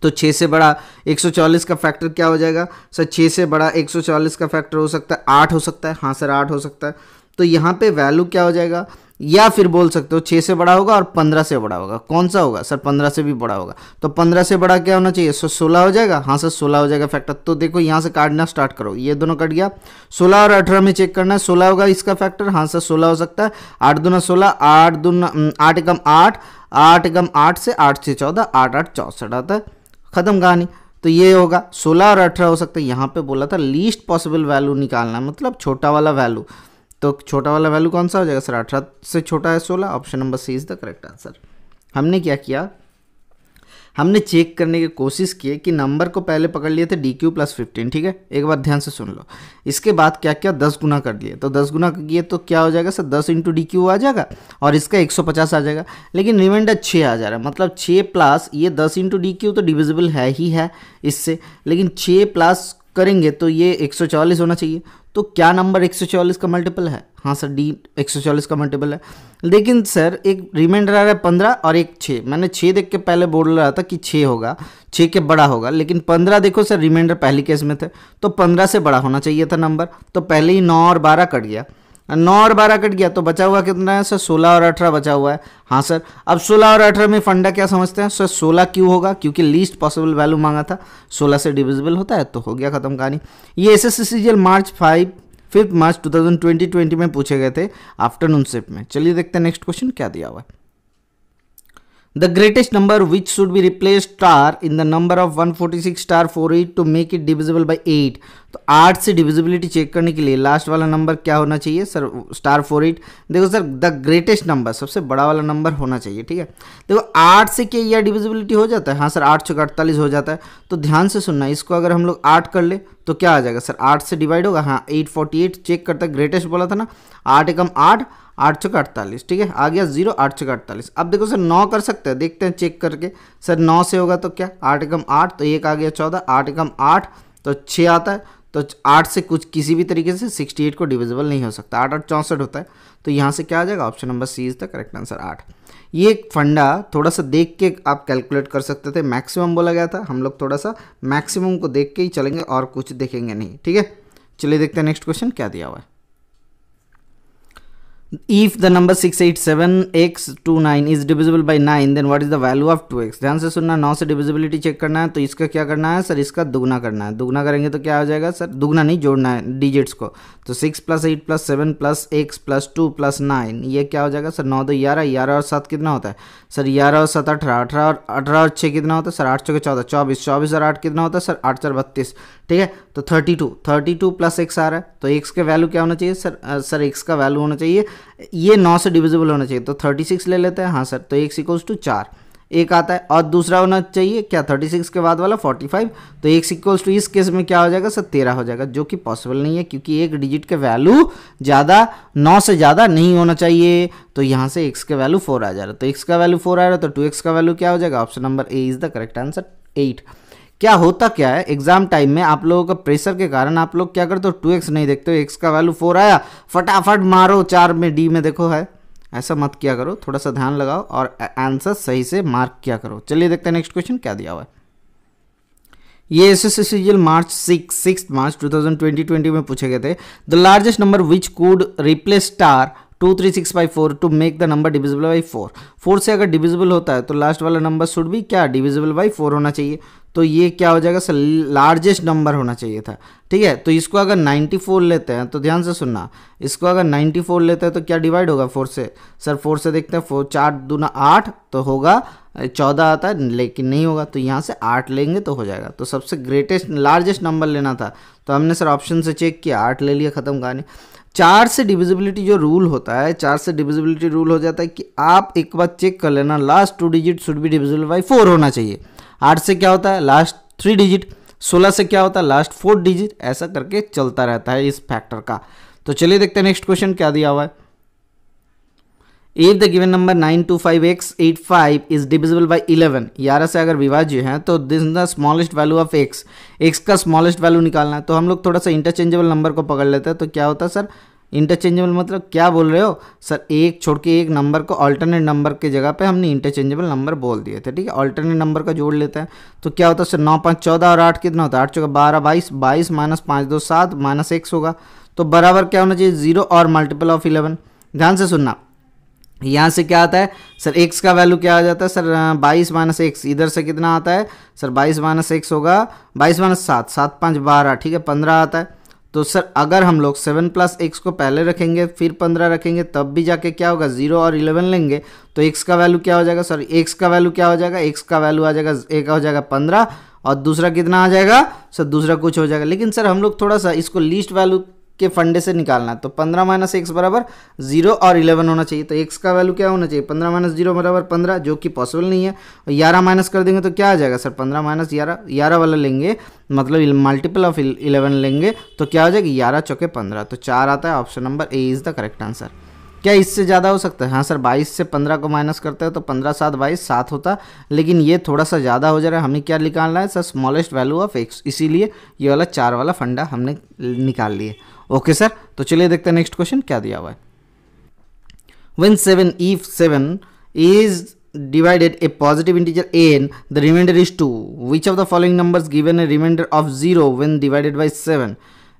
तो छः से बड़ा एक सौ चालीस का फैक्टर क्या हो जाएगा सर, छः से बड़ा एक सौ चालीस का फैक्टर हो सकता है आठ हो सकता है। हाँ सर आठ हो सकता है। तो यहाँ पे वैल्यू क्या हो जाएगा, या फिर बोल सकते हो छः से बड़ा होगा और पंद्रह से बड़ा होगा। कौन सा होगा सर, पंद्रह से भी बड़ा होगा। तो पंद्रह से बड़ा क्या होना चाहिए सर, सोलह हो जाएगा। हाँ सर सोलह हो जाएगा फैक्टर। तो देखो यहाँ से काटना स्टार्ट करो, ये दोनों कट गया। सोलह और अठारह में चेक करना है, सोलह होगा इसका फैक्टर। हाँ सर सोलह हो सकता है। आठ दूना सोलह, आठ दूना आठ एकम आठ, आठ एकम आठ से आठ से चौदह, आठ आठ चौसठ आता है। खत्म कहानी। तो ये होगा सोलह और अठारह हो सकता है। यहाँ पे बोला था लीस्ट पॉसिबल वैल्यू निकालना है, मतलब छोटा वाला वैल्यू। तो छोटा वाला वैल्यू कौन सा हो जाएगा सर, अठारह से छोटा है सोलह। Option number C is the correct answer. हमने क्या किया, हमने चेक करने की कोशिश की कि नंबर को पहले पकड़ लिए थे डी क्यू प्लस फिफ्टीन। ठीक है, एक बार ध्यान से सुन लो। इसके बाद क्या क्या, दस गुना कर लिए। तो दस गुना किए तो क्या हो जाएगा सर, दस इंटू डी क्यू आ जाएगा और इसका एक सौ पचास आ जाएगा। लेकिन रिमाइंडर छः आ जा रहा है, मतलब छः प्लस ये दस इंटू डी क्यू तो डिविजिबल है ही है इससे, लेकिन छः प्लस करेंगे तो ये एक सौ चालीस होना चाहिए। तो क्या नंबर एक सौ चालीस का मल्टीपल है। हाँ सर डी एक सौ चालीस का मल्टीपल है। लेकिन सर एक रिमाइंडर आ रहा है पंद्रह और एक छः। मैंने छः देख के पहले बोल रहा था कि छः होगा, छः के बड़ा होगा, लेकिन पंद्रह देखो सर रिमाइंडर पहली केस में थे तो पंद्रह से बड़ा होना चाहिए था नंबर। तो पहले ही नौ और बारह कट गया। नौ और बारह कट गया तो बचा हुआ कितना है सर, सोलह और अठारह बचा हुआ है। हाँ सर, अब सोलह और अठारह में फंडा क्या समझते हैं सर, सोलह क्यों होगा, क्योंकि लीस्ट पॉसिबल वैल्यू मांगा था, सोलह से डिविजिबल होता है, तो हो गया खत्म कहानी। ये SSC CGL March five fifth March two thousand twenty twenty में पूछे गए थे आफ्टरनून शिफ्ट में। चलिए देखते हैं नेक्स्ट क्वेश्चन क्या दिया हुआ है। The greatest number which should be replaced star in the number of one forty-six star forty-eight to make it divisible by eight। तो आठ से divisibility चेक करने के लिए लास्ट वाला नंबर क्या होना चाहिए सर, star forty-eight। देखो सर the greatest number सबसे बड़ा वाला नंबर होना चाहिए, ठीक है। देखो आठ से क्या यह divisibility हो जाता है, हाँ सर आठ सौ अड़तालीस हो जाता है। तो ध्यान से सुनना, इसको अगर हम लोग आठ कर ले तो क्या आ जाएगा सर, आठ से डिवाइड होगा, हाँ आठ सौ अड़तालीस चेक करता है, ग्रेटेस्ट बोला था ना, आठ एकम आठ, आठ सौ अड़तालीस, ठीक है आ गया जीरो, आठ सौ अड़तालीस। अब देखो सर नौ कर सकते हैं, देखते हैं चेक करके सर नौ से होगा तो क्या, आठ एकम आठ तो एक आ गया चौदह, आठ एकम आठ तो छः आता है, तो आठ से कुछ किसी भी तरीके से सिक्सटी एट को डिविजिबल नहीं हो सकता, आठ आठ चौंसठ होता है। तो यहाँ से क्या आ जाएगा, option number C is the correct answer आठ। ये फंडा थोड़ा सा देख के आप कैलकुलेट कर सकते थे, मैक्सिमम बोला गया था, हम लोग थोड़ा सा मैक्सिमम को देख के ही चलेंगे और कुछ देखेंगे नहीं, ठीक है। चलिए देखते हैं नेक्स्ट क्वेश्चन क्या दिया हुआ है। If the number six eighty-seven x twenty-nine is divisible by nine, then what is the value of two x? ध्यान से सुनना, नौ से डिविजिबिलिटी चेक करना है, तो इसका क्या करना है सर, इसका दुगना करना है। दुगना करेंगे तो क्या हो जाएगा सर, दुगना नहीं जोड़ना है डिजिट्स को, तो six plus eight plus seven plus x plus two plus nine, ये क्या हो जाएगा सर, नौ दो ग्यारह, ग्यारह और सात कितना होता है सर, ग्यारह और सात अठारह, अठारह और अठारह और छः कितना होता है सर, आठ सौ चौदह चौबीस, चौबीस और आठ कितना होता है सर, आठ चार बत्तीस, ठीक है। तो thirty two, thirty two plus x आ रहा है, तो एक्स का वैल्यू क्या होना चाहिए सर, सर एक्स का वैल्यू होना चाहिए, ये नौ से डिविजिबल होना चाहिए, तो थर्टी सिक्स ले लेते हैं, हाँ सर तो x इक्वल्स टू चार, एक आता है और दूसरा होना चाहिए क्या, थर्टी सिक्स के बाद वाला पैंतालीस, तो x इक्वल्स टू इस केस में क्या हो जाएगा सर, तेरह हो जाएगा, जो कि पॉसिबल नहीं है, क्योंकि एक डिजिट के वैल्यू ज़्यादा नौ से ज़्यादा नहीं होना चाहिए। तो यहाँ से x के वैल्यू फोर आ जा रहा, तो x का वैल्यू फोर आ रहा, तो टू एक्स का वैल्यू क्या हो जाएगा, option number A is the correct answer eight. क्या होता क्या है, एग्जाम टाइम में आप लोगों का प्रेशर के कारण आप लोग क्या करते हो, टू एक्स नहीं देखते हो, x का वैल्यू फोर आया फटाफट मारो चार में डी में, देखो है, ऐसा मत किया करो, थोड़ा सा ध्यान लगाओ और आंसर सही से मार्क किया करो। चलिए देखते हैं नेक्स्ट क्वेश्चन क्या दिया हुआ है। ये SSC CGL March six six March two thousand twenty twenty में पूछे गए थे। The largest number which could replace star two three six by four to make the number divisible by four. Four से अगर डिविजिबल होता है तो last वाला नंबर शुड भी क्या, डिविजिबल बाई फोर होना चाहिए, तो ये क्या हो जाएगा सर, लार्जेस्ट नंबर होना चाहिए था, ठीक है। तो इसको अगर नाइन्टी फोर लेते हैं, तो ध्यान से सुनना, इसको अगर नाइन्टी फोर लेते हैं तो क्या डिवाइड होगा फोर से, सर फोर से देखते हैं, फोर चार दूना आठ तो होगा, चौदह आता है लेकिन नहीं होगा, तो यहाँ से आठ लेंगे तो हो जाएगा। तो सबसे ग्रेटेस्ट लार्जेस्ट नंबर लेना था, तो हमने सर ऑप्शन से चेक किया, आठ ले लिया, खत्म कहानी। चार से डिविजिबिलिटी जो रूल होता है, चार से डिविजिबिलिटी रूल हो जाता है कि आप एक बार चेक कर लेना, last two digit should be divisible by four होना चाहिए। आठ से क्या होता है, लास्ट थ्री डिजिट, सोलह से क्या होता है, लास्ट फोर डिजिट, ऐसा करके चलता रहता है इस फैक्टर का। तो चलिए देखते हैं नेक्स्ट क्वेश्चन क्या दिया हुआ है। If the given number nine two five x eight five is divisible by eleven, ग्यारह से अगर विभाज्य है तो this is the smallest value of x, x का स्मॉलेस्ट वैल्यू निकालना है। तो हम लोग थोड़ा सा इंटरचेंजेबल नंबर को पकड़ लेते हैं, तो क्या होता है सर, इंटरचेंजेबल मतलब क्या बोल रहे हो सर, एक छोड़ के एक नंबर को अल्टरनेट नंबर के जगह पे हमने इंटरचेंजेबल नंबर बोल दिए थे, ठीक है। अल्टरनेट नंबर का जोड़ लेते हैं, तो क्या होता है सर, नौ पाँच चौदह और आठ कितना होता है, आठ चौका बारह, बाईस, बाईस माइनस पाँच दो सात माइनस एक्स होगा, तो बराबर क्या होना चाहिए, जीरो और मल्टीपल ऑफ इलेवन। ध्यान से सुनना, यहाँ से क्या आता है सर, एक्स का वैल्यू क्या आ जाता है सर, बाईस माइनस एक्स, इधर से कितना आता है सर, बाईस माइनस एक्स होगा, बाईस माइनस सात, सात पाँच बारह, ठीक है पंद्रह आता है। तो सर अगर हम लोग सेवन प्लस एक्स को पहले रखेंगे फिर पंद्रह रखेंगे तब भी जाके क्या होगा, जीरो और इलेवन लेंगे, तो एक्स का वैल्यू क्या हो जाएगा सॉरी एक्स का वैल्यू क्या हो जाएगा, एक्स का वैल्यू आ जाएगा, एक हो जाएगा पंद्रह और दूसरा कितना आ जाएगा सर, दूसरा कुछ हो जाएगा। लेकिन सर हम लोग थोड़ा सा इसको लीस्ट वैल्यू के फंडे से निकालना है, तो पंद्रह माइनस एक्स बराबर जीरो और इलेवन होना चाहिए, तो एक्स का वैल्यू क्या होना चाहिए, पंद्रह माइनस जीरो बराबर पंद्रह, जो कि पॉसिबल नहीं है। और ग्यारह माइनस कर देंगे तो क्या आ जाएगा सर, पंद्रह माइनस ग्यारह, ग्यारह वाला लेंगे मतलब मल्टीपल ऑफ इलेवन लेंगे, तो क्या हो जाएगा, ग्यारह चौके पंद्रह, तो चार आता है। Option number A is the correct answer. क्या इससे ज़्यादा हो सकता है, हाँ सर बाईस से पंद्रह को माइनस करते हैं तो पंद्रह सात बाईस सात होता, लेकिन ये थोड़ा सा ज़्यादा हो जा रहा है। हमें क्या निकालना है sir, smallest value of x, इसीलिए ये वाला चार वाला फंडा हमने निकाल लिए। ओके सर, तो चलिए देखते हैं नेक्स्ट क्वेश्चन क्या दिया हुआ है। When seven if seven is divided a positive integer n, the remainder is two, which of the following numbers given a remainder of zero when divided by seven?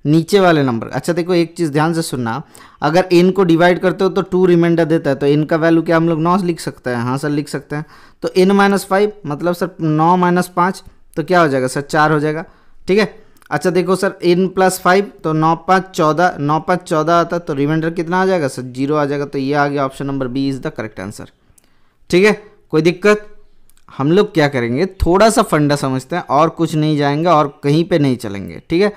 नीचे वाले नंबर। अच्छा देखो एक चीज़ ध्यान से सुनना, अगर n को डिवाइड करते हो तो टू रिमाइंडर देता है, तो n का वैल्यू क्या हम लोग नौ लिख सकते हैं? हाँ सर लिख सकते हैं। तो n माइनस फाइव मतलब सर नौ माइनस पाँच तो क्या हो जाएगा सर? चार हो जाएगा, ठीक है। अच्छा देखो सर n प्लस फाइव तो नौ पाँच चौदह, नौ पाँच चौदह आता तो रिमाइंडर कितना आ जाएगा सर? जीरो आ जाएगा। तो ये आ गया option number B is the correct answer, ठीक है। कोई दिक्कत? हम लोग क्या करेंगे, थोड़ा सा फंडा समझते हैं और कुछ नहीं जाएंगे और कहीं पे नहीं चलेंगे, ठीक है।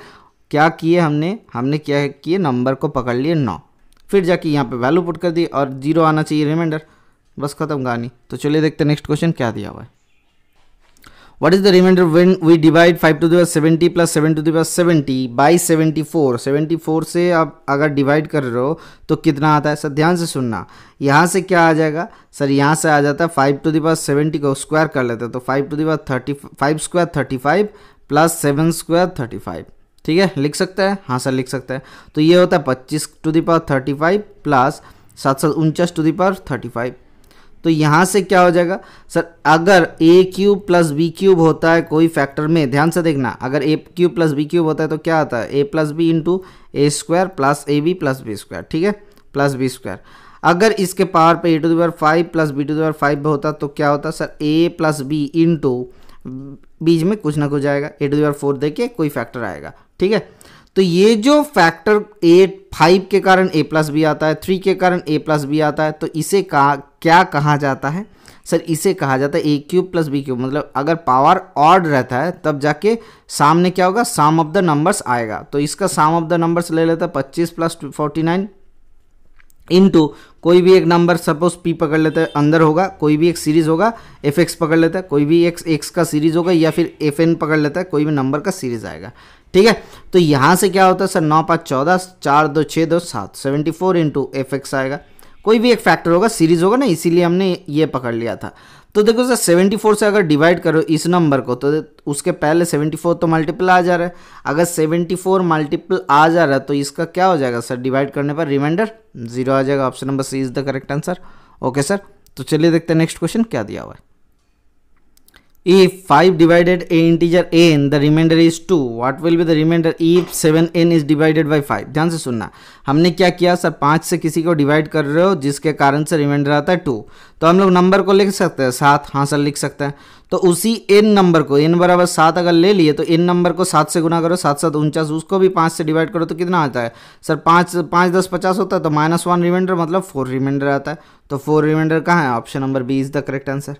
क्या किए हमने, हमने क्या किए नंबर को पकड़ लिए नौ, फिर जाके यहाँ पे वैल्यू पुट कर दी और जीरो आना चाहिए रिमाइंडर, बस खत्म कहानी। तो चलिए देखते हैं नेक्स्ट क्वेश्चन क्या दिया हुआ है। What is the remainder when we divide five to the power seventy plus seven to the power seventy by seventy four. Seventy four से आप अगर डिवाइड कर रहे हो तो कितना आता है सर? ध्यान से सुनना, यहाँ से क्या आ जाएगा सर? यहाँ से आ जाता है five to the power seventy को स्क्वायर कर लेते हैं तो five to the power thirty, five square thirty five plus seven square thirty five, ठीक है। लिख सकते हैं? हाँ सर लिख सकते हैं। तो ये होता है पच्चीस to the power thirty five plus सात सौ उनचास to the power thirty five. तो यहाँ से क्या हो जाएगा सर? अगर ए क्यूब प्लस बी क्यूब होता है कोई फैक्टर में, ध्यान से देखना, अगर ए क्यूब प्लस बी क्यूब होता है तो क्या आता है? ए plus B into A square plus A B plus B square, ठीक है, प्लस बी स्क्वायर। अगर इसके पावर पे a to the power five plus b to the power five होता तो क्या होता सर? ए प्लस बी इंटू बीच में कुछ ना कुछ आएगा, a to the power four देके कोई फैक्टर आएगा, ठीक है। तो ये जो फैक्टर ए फाइव के कारण ए प्लस बी आता है, थ्री के कारण ए प्लस बी आता है, तो इसे कहा क्या कहा जाता है सर? इसे कहा जाता है ए क्यूब प्लस बी क्यूब। मतलब अगर पावर ऑड रहता है तब जाके सामने क्या होगा? साम ऑफ द नंबर्स आएगा। तो इसका साम ऑफ द नंबर्स ले लेता है पच्चीस प्लस फोर्टी नाइन इंटू कोई भी एक नंबर, सपोज पी पकड़ लेते हैं, अंदर होगा कोई भी एक सीरीज होगा, एफ एक्स पकड़ लेता है कोई भी एक एक्स का सीरीज होगा, या फिर एफ एन पकड़ लेता है कोई भी नंबर का सीरीज आएगा, ठीक है। तो यहाँ से क्या होता है सर? नौ पाँच चौदह, चार दो छः दो सात, seventy four into f x आएगा, कोई भी एक फैक्टर होगा, सीरीज होगा ना, इसीलिए हमने ये पकड़ लिया था। तो देखो सर सेवेंटी फोर से अगर डिवाइड करो इस नंबर को तो उसके पहले सेवेंटी फोर तो मल्टीपल आ जा रहा है, अगर सेवेंटी फोर मल्टीपल आ जा रहा है तो इसका क्या हो जाएगा सर? डिवाइड करने पर रिमाइंडर जीरो आ जाएगा। Option number C is the correct answer. Okay sir, तो चलिए देखते हैं नेक्स्ट क्वेश्चन क्या दिया हुआ है। If five divided a integer n the reminder is two, what will be the reminder if seven n is divided by five. ध्यान से सुनना, हमने क्या किया सर? पाँच से किसी को डिवाइड कर रहे हो जिसके कारण से रिमाइंडर आता है टू, तो हम लोग नंबर को लिख सकते हैं सात, हाँ सर लिख सकते हैं। तो उसी n नंबर को n बराबर सात अगर ले लिए तो n नंबर को सात से गुना करो, सात सात उनचास, उसको भी पाँच से डिवाइड करो तो कितना आता है सर? पाँच पाँच दस पचास होता है, तो माइनस वन रिमाइंडर मतलब फोर रिमाइंडर आता है। तो फोर रिमाइंडर कहाँ है? Option number B is the correct answer.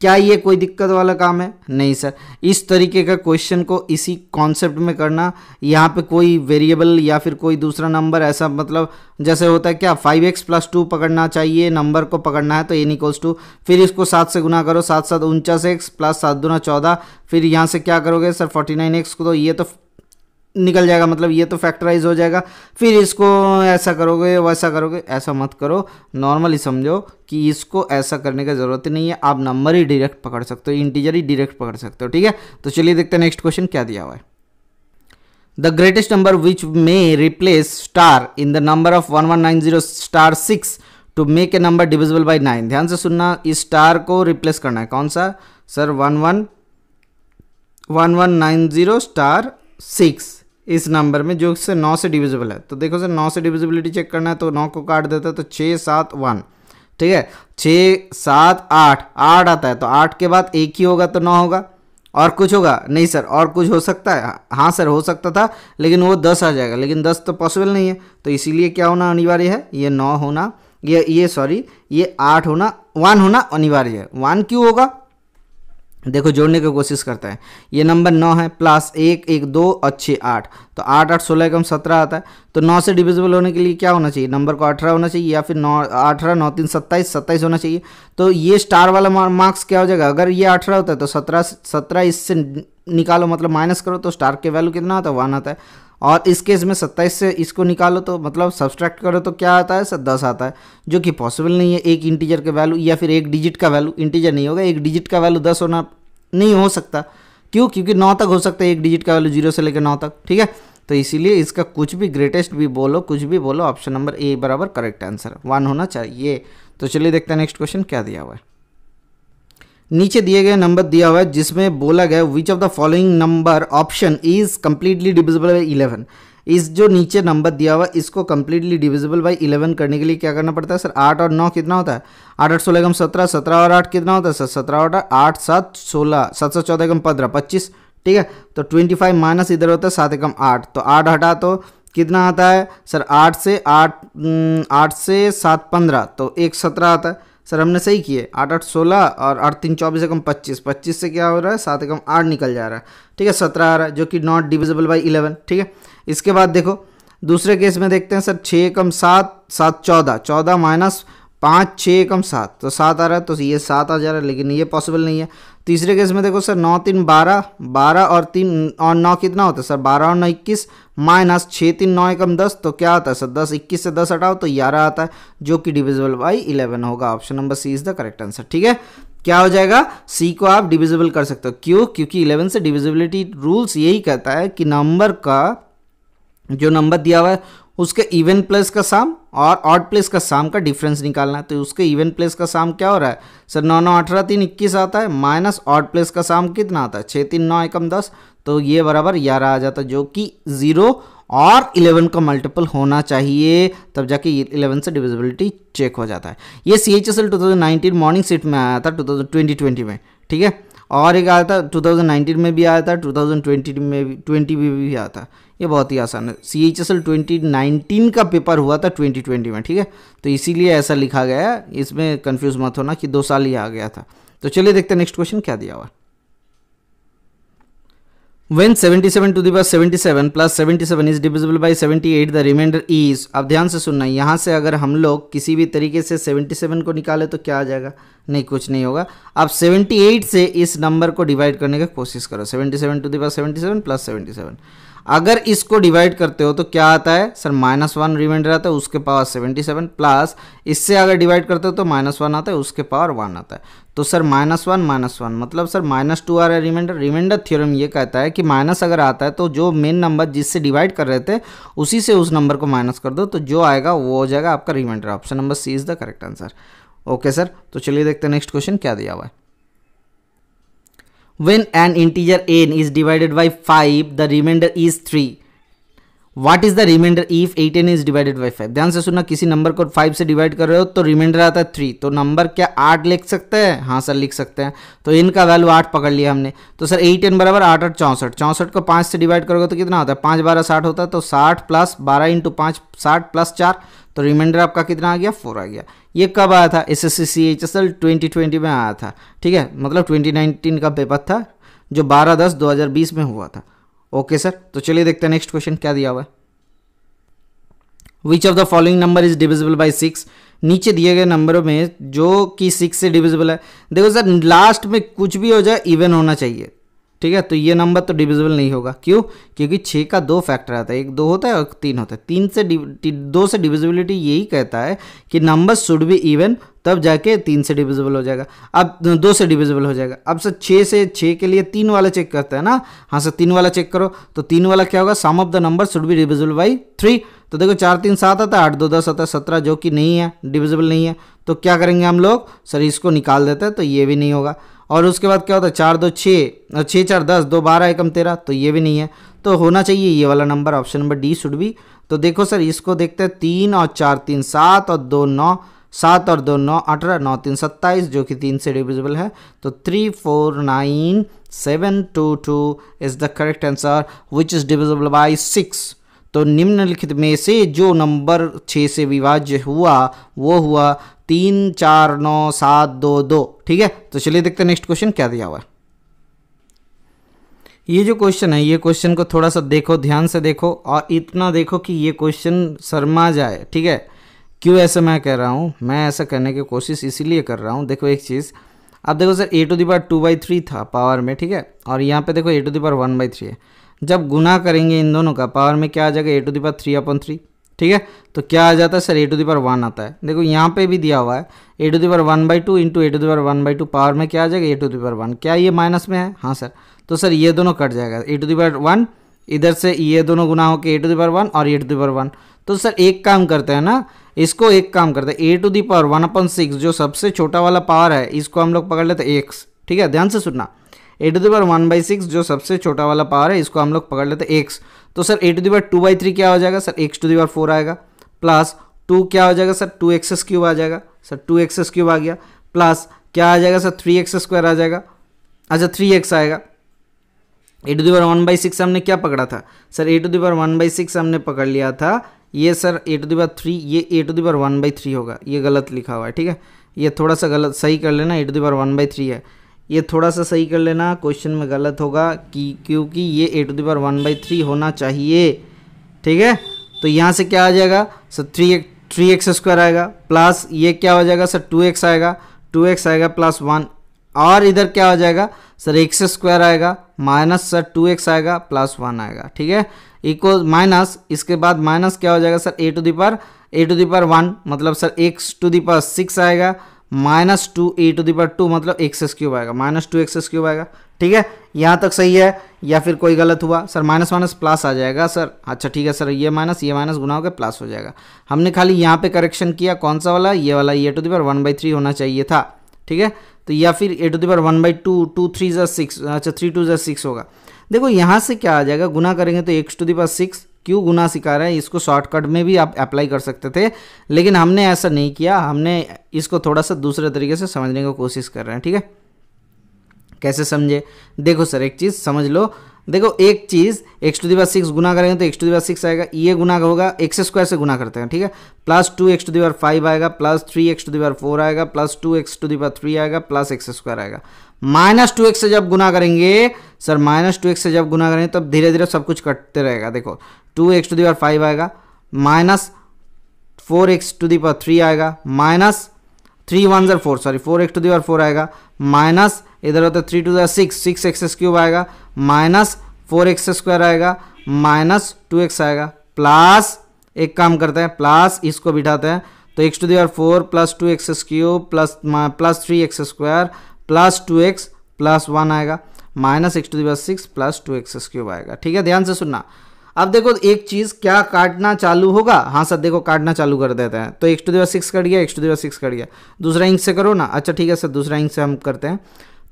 क्या ये कोई दिक्कत वाला काम है? नहीं सर, इस तरीके का क्वेश्चन को इसी कॉन्सेप्ट में करना, यहाँ पे कोई वेरिएबल या फिर कोई दूसरा नंबर ऐसा, मतलब जैसे होता है क्या, फाइव एक्स प्लस टू पकड़ना चाहिए, नंबर को पकड़ना है तो एन इक्वल्स टू, फिर इसको सात से गुना करो, सात सात उनचास एक्स प्लस सात दूना चौदह, फिर यहाँ से क्या करोगे सर? फोर्टी नाइन एक्स को, तो ये तो निकल जाएगा, मतलब ये तो फैक्टराइज हो जाएगा, फिर इसको ऐसा करोगे वैसा करोगे, ऐसा मत करो, नॉर्मली समझो कि इसको ऐसा करने की ज़रूरत ही नहीं है, आप नंबर ही डायरेक्ट पकड़ सकते हो, इंटीजर ही डायरेक्ट पकड़ सकते हो, ठीक है। तो चलिए देखते हैं नेक्स्ट क्वेश्चन क्या दिया हुआ है। द ग्रेटेस्ट नंबर विच में replace star in the number of one one nine zero star six to make a number divisible by nine. ध्यान से सुनना, इस स्टार को रिप्लेस करना है, कौन सा sir? One one one one nine zero star six इस नंबर में जो से नौ से डिविजिबल है। तो देखो सर नौ से डिविजिबिलिटी चेक करना है तो नौ को काट देता है तो छः सात वन, ठीक है, छः सात आठ, आठ आता है तो आठ के बाद एक ही होगा तो नौ होगा, और कुछ होगा नहीं सर? और कुछ हो सकता है? हाँ सर हो सकता था, लेकिन वो दस आ जाएगा, लेकिन दस तो पॉसिबल नहीं है, तो इसीलिए क्या होना अनिवार्य है? ये नौ होना, ये ये सॉरी ये आठ होना, वन होना अनिवार्य है। वन क्यों होगा? देखो जोड़ने की कोशिश करता है, ये नंबर नौ है प्लस एक एक दो और छः आठ, तो आठ आठ सोलह कम सत्रह आता है, तो नौ से डिविजिबल होने के लिए क्या होना चाहिए? नंबर को अठारह होना चाहिए, या फिर नौ अठारह नौ तीन सत्ताईस, सत्ताईस होना चाहिए। तो ये स्टार वाला मार्क्स क्या हो जाएगा? अगर ये अठारह होता है तो सत्रह सत्रह इससे निकालो, मतलब माइनस करो, तो स्टार के वैल्यू कितना आता है? वन आता है, और इस केस में सत्ताईस से इसको निकालो तो मतलब सब्सट्रैक्ट करो तो क्या आता है सर? दस आता है, जो कि पॉसिबल नहीं है। एक इंटीजर का वैल्यू या फिर एक डिजिट का वैल्यू, इंटीजर नहीं होगा, एक डिजिट का वैल्यू दस होना नहीं हो सकता, क्यों? क्योंकि नौ तक हो सकता है, एक डिजिट का वैल्यू जीरो से लेकर नौ तक, ठीक है। तो इसीलिए इसका कुछ भी ग्रेटेस्ट भी बोलो कुछ भी बोलो, ऑप्शन नंबर ए बराबर करेक्ट आंसर वन होना चाहिए। तो चलिए देखते हैं नेक्स्ट क्वेश्चन क्या दिया हुआ है। नीचे दिए गए नंबर दिया हुआ है जिसमें बोला गया which of the following number option is completely divisible by eleven. इस जो नीचे नंबर दिया हुआ इसको कंप्लीटली डिविजिबल बाई इलेवन करने के लिए क्या करना पड़ता है सर, आठ और नौ कितना होता है, आठ आठ सोलह कम सत्रह, सत्रह और आठ कितना होता है सर, सत्रह और आठ सात सोलह, सात सौ चौदह कम पंद्रह पच्चीस, ठीक है। तो ट्वेंटी फाइव माइनस इधर होता है सात एकम आठ, तो आठ हटा तो कितना आता है सर, आठ से आठ आठ से सात पंद्रह, तो एक सत्रह आता है सर। हमने सही किए, आठ आठ सोलह और आठ तीन चौबीस एकम पच्चीस, पच्चीस से क्या हो रहा है सात एकम आठ निकल जा रहा है, ठीक है, सत्रह आ रहा है जो कि नॉट डिविजिबल बाई इलेवन, ठीक है। इसके बाद देखो दूसरे केस में देखते हैं सर, छः एकम सात, सात चौदह, चौदह माइनस पाँच छः एकम सात, तो सात आ रहा है, तो ये सात आ जा रहा है, लेकिन ये पॉसिबल नहीं है। तीसरे केस में देखो सर, नौ तीन बारह, बारह और तीन और नौ कितना होता है सर, बारह और नौ इक्कीस, माइनस छः तीन नौ एकम दस, तो क्या आता है सर, दस, इक्कीस से दस हटाओ तो ग्यारह आता है जो कि डिविजिबल बाई इलेवन होगा। Option number C is the correct answer, ठीक है। क्या हो जाएगा, सी को आप डिविजिबल कर सकते हो, क्यों, क्योंकि इलेवन से डिविजिबिलिटी रूल्स यही कहता है कि नंबर का जो नंबर दिया हुआ है उसके इवन प्लेस का सम और ऑड प्लेस का सम का डिफरेंस निकालना है। तो उसके इवन प्लेस का सम क्या हो रहा है सर, नौ नौ अठारह तीन इक्कीस आता है, माइनस ऑड प्लेस का सम कितना आता है, छः तीन नौ एकम दस, तो ये बराबर ग्यारह आ जाता है जो कि जीरो और इलेवन का मल्टीपल होना चाहिए, तब जाके इलेवन से डिविजिबिलिटी चेक हो जाता है। ये C H S L two thousand nineteen morning shift में आया था ट्वेंटी ट्वेंटी में, ठीक है, और एक आया था ट्वेंटी नाइनटीन में भी आया था, ट्वेंटी ट्वेंटी में भी ट्वेंटी में भी आया था। ये बहुत ही आसान है, C H S L twenty nineteen का पेपर हुआ था ट्वेंटी ट्वेंटी में, ठीक है, तो इसीलिए ऐसा लिखा गया है, इसमें कंफ्यूज मत होना कि दो साल ही आ गया था। तो चलिए देखते हैं नेक्स्ट क्वेश्चन क्या दिया हुआ। When seventy seven to the power seventy seven plus seventy seven is divisible by seventy eight, the remainder is। अब ध्यान से सुनना, यहाँ से अगर हम लोग किसी भी तरीके से सेवेंटी सेवन को निकाले तो क्या आ जाएगा, नहीं कुछ नहीं होगा। अब सेवेंटी एट से इस नंबर को डिवाइड करने की कोशिश करो, seventy seven to the power seventy seven plus seventy seven, अगर इसको डिवाइड करते हो तो क्या आता है सर, माइनस वन रिमाइंडर आता है उसके पावर सेवेंटी सेवन, प्लस इससे अगर डिवाइड करते हो तो माइनस वन आता है उसके पावर वन आता है, तो sir minus one minus one मतलब सर माइनस टू आ रहा है रिमाइंडर। रिमाइंडर थ्योरम ये कहता है कि माइनस अगर आता है तो जो मेन नंबर जिससे डिवाइड कर रहे थे उसी से उस नंबर को माइनस कर दो, तो जो आएगा वो हो जाएगा आपका reminder. Option number C is the correct answer. Okay sir, तो चलिए देखते हैं नेक्स्ट क्वेश्चन क्या दिया हुआ है। When an integer n is divided by five, the remainder is three. What is the remainder if eight n is divided by five? ध्यान से सुनना, किसी नंबर को फाइव से डिवाइड कर रहे हो तो रिमाइंडर आता है थ्री, तो नंबर क्या आठ लिख सकते हैं, हाँ सर लिख सकते हैं, तो n का वैल्यू आठ पकड़ लिया हमने, तो सर एट n बराबर आठ आठ चौंसठ, चौंसठ को पाँच से डिवाइड करोगे तो कितना होता है, पाँच बारह साठ होता है, तो साठ प्लस बारह इंटू पाँच साठ प्लस चार, तो रिमाइंडर आपका कितना आ गया, फोर आ गया। ये कब आया था, S S C C H S L twenty twenty में आया था, ठीक है, मतलब ट्वेंटी नाइनटीन का पेपर था जो बारह दस दो हज़ार बीस में हुआ था। ओके सर, तो चलिए देखते हैं नेक्स्ट क्वेश्चन क्या दिया हुआ है। Which of the following number is divisible by six, नीचे दिए गए नंबरों में जो कि सिक्स से डिविजिबल है। देखो सर, लास्ट में कुछ भी हो जाए इवन होना चाहिए, ठीक है, तो ये नंबर तो डिविजिबल नहीं होगा, क्यों, क्योंकि छः का दो फैक्टर आता है, एक दो होता है और तीन होता है, तीन से दो से डिविजिबिलिटी यही कहता है कि नंबर शुड बी इवन, तब जाके तीन से डिविजिबल हो जाएगा। अब दो से डिविजिबल हो जाएगा। अब सर छः से छः के लिए तीन वाला चेक करता है ना, हाँ सर तीन वाला चेक करो, तो तीन वाला क्या होगा, sum of the number should be divisible by three, तो देखो चार तीन सात आता है, आठ दो दस आता है, सत्रह जो कि नहीं है, डिविजिबल नहीं है, तो क्या करेंगे हम लोग सर, इसको निकाल देते हैं, तो ये भी नहीं होगा। और उसके बाद क्या होता है, चार दो छः, छः चार दस, दो बारह एकम तेरह, तो ये भी नहीं है, तो होना चाहिए ये वाला number, option number D should be. तो देखो सर इसको देखते हैं, तीन और चार तीन सात और दो नौ, सात और दो नौ अठारह, नौ तीन सत्ताईस जो कि तीन से डिविजिबल है, तो three four nine seven two two is the correct answer which is divisible by six. तो निम्नलिखित में से जो नंबर छः से विभाज्य हुआ वो हुआ तीन चार नौ सात दो दो, ठीक है। तो चलिए देखते हैं नेक्स्ट क्वेश्चन क्या दिया हुआ। ये जो क्वेश्चन है, ये क्वेश्चन को थोड़ा सा देखो, ध्यान से देखो, और इतना देखो कि ये क्वेश्चन शर्मा जाए, ठीक है। क्यों ऐसा मैं कह रहा हूँ, मैं ऐसा करने की कोशिश इसीलिए कर रहा हूँ, देखो एक चीज़, अब देखो sir a to the power two by three था पावर में, ठीक है, और यहाँ पे देखो a to the power one by three है, जब गुना करेंगे इन दोनों का पावर में क्या आ जाएगा, a to the power three upon three, ठीक है, तो क्या आ जाता है sir, a to the power one आता है। देखो यहाँ पे भी दिया हुआ है a to the power one by two into a to the power one by two, power में क्या आ जाएगा, a to the power one, क्या ये माइनस में है, हाँ सर, तो सर ये दोनों कट जाएगा, a to the power one इधर से ये दोनों गुना होकर a to the power one और a to the power one, तो सर एक काम करते हैं ना, इसको एक काम करते हैं, a to the power one upon six जो सबसे छोटा वाला पावर है इसको हम लोग पकड़ लेते हैं एक्स, ठीक है, ध्यान से सुनना, a to the power one by six जो सबसे छोटा वाला पावर है इसको हम लोग पकड़ लेते हैं एक्स, तो sir a to the bar two by three क्या हो जाएगा sir x to the bar four आएगा, प्लस टू क्या हो जाएगा सर टू एक्स क्यूब आ जाएगा, सर टू एक्स क्यूब आ गया, प्लस क्या आ जाएगा सर थ्री एक्स स्क्वायर आ जाएगा, अच्छा थ्री एक्स आएगा। A to the bar one by six हमने क्या पकड़ा था sir, a to the bar one by six हमने पकड़ लिया था, ये sir a to the bar three, ये a to the bar one by three होगा, ये गलत लिखा हुआ है ठीक है, ये थोड़ा सा गलत सही कर लेना, a to the bar one by three है, ये थोड़ा सा सही कर लेना, क्वेश्चन में गलत होगा कि क्योंकि ये a to the bar one by three होना चाहिए ठीक है। तो यहाँ से क्या आ जाएगा सर थ्री एक थ्री एक्स स्क्वायर आएगा, प्लस ये क्या हो जाएगा सर टू एक्स आएगा, टू एक्स आएगा प्लस वन, और इधर क्या हो जाएगा सर एक्स स्क्वायर आएगा माइनस सर टू एक्स आएगा प्लस वन आएगा ठीक है, इक्वल माइनस, इसके बाद माइनस क्या हो जाएगा sir a to the power a to the power one मतलब sir x to the power six आएगा, minus two a to the power two मतलब एक्स क्यूब आएगा, माइनस टू एक्स क्यूब आएगा ठीक है। यहाँ तक सही है या फिर कोई गलत हुआ सर, माइनस माइनस प्लस आ जाएगा सर, अच्छा ठीक है सर, ये माइनस ये माइनस गुना होकर प्लस हो जाएगा, हमने खाली यहाँ पे करेक्शन किया, कौन सा वाला ये वाला, a to the power one by three होना चाहिए था ठीक है। तो या फिर a to the power one by two, two three जर सिक्स, अच्छा थ्री टू जर सिक्स होगा। देखो यहाँ से क्या आ जाएगा, गुना करेंगे तो x to the power six, क्यों गुना सिखा रहा है, इसको शॉर्टकट में भी आप अप्लाई कर सकते थे, लेकिन हमने ऐसा नहीं किया, हमने इसको थोड़ा सा दूसरे तरीके से समझने की कोशिश कर रहे हैं ठीक है। कैसे समझे, देखो सर एक चीज़ समझ लो, देखो एक चीज़ x to the power six गुना करेंगे तो x to the power six आएगा, ये गुना होगा एक्स स्क्वायर से गुना करते हैं ठीक है, plus two x to the power five आएगा, plus three x to the power four आएगा, plus two x to the power three आएगा, प्लस एक्स स्क्वायर आएगा, माइनस टू एक्स से जब गुना करेंगे सर, माइनस टू एक्स से जब गुना करेंगे तब धीरे धीरे सब कुछ कटते रहेगा। देखो two x to the power five आएगा, minus four x to the power three आएगा, माइनस थ्री वन जर four sorry four x to the power four आएगा, माइनस इधर होता है three to the power six, six x cube आएगा, minus four x square आएगा, minus two x आएगा, plus एक काम करते हैं प्लस इसको बिठाते हैं तो x to the power four plus two x cube plus plus three x square plus two x plus one आएगा, minus x to the power six plus two x cube आएगा ठीक है। ध्यान से सुनना, अब देखो एक चीज़ क्या काटना चालू होगा, हाँ सर देखो काटना चालू कर देते हैं, तो x to the power six cut गया, x to the power six cut गया, दूसरा इंक से करो ना, अच्छा ठीक है सर दूसरा इंक से हम करते हैं,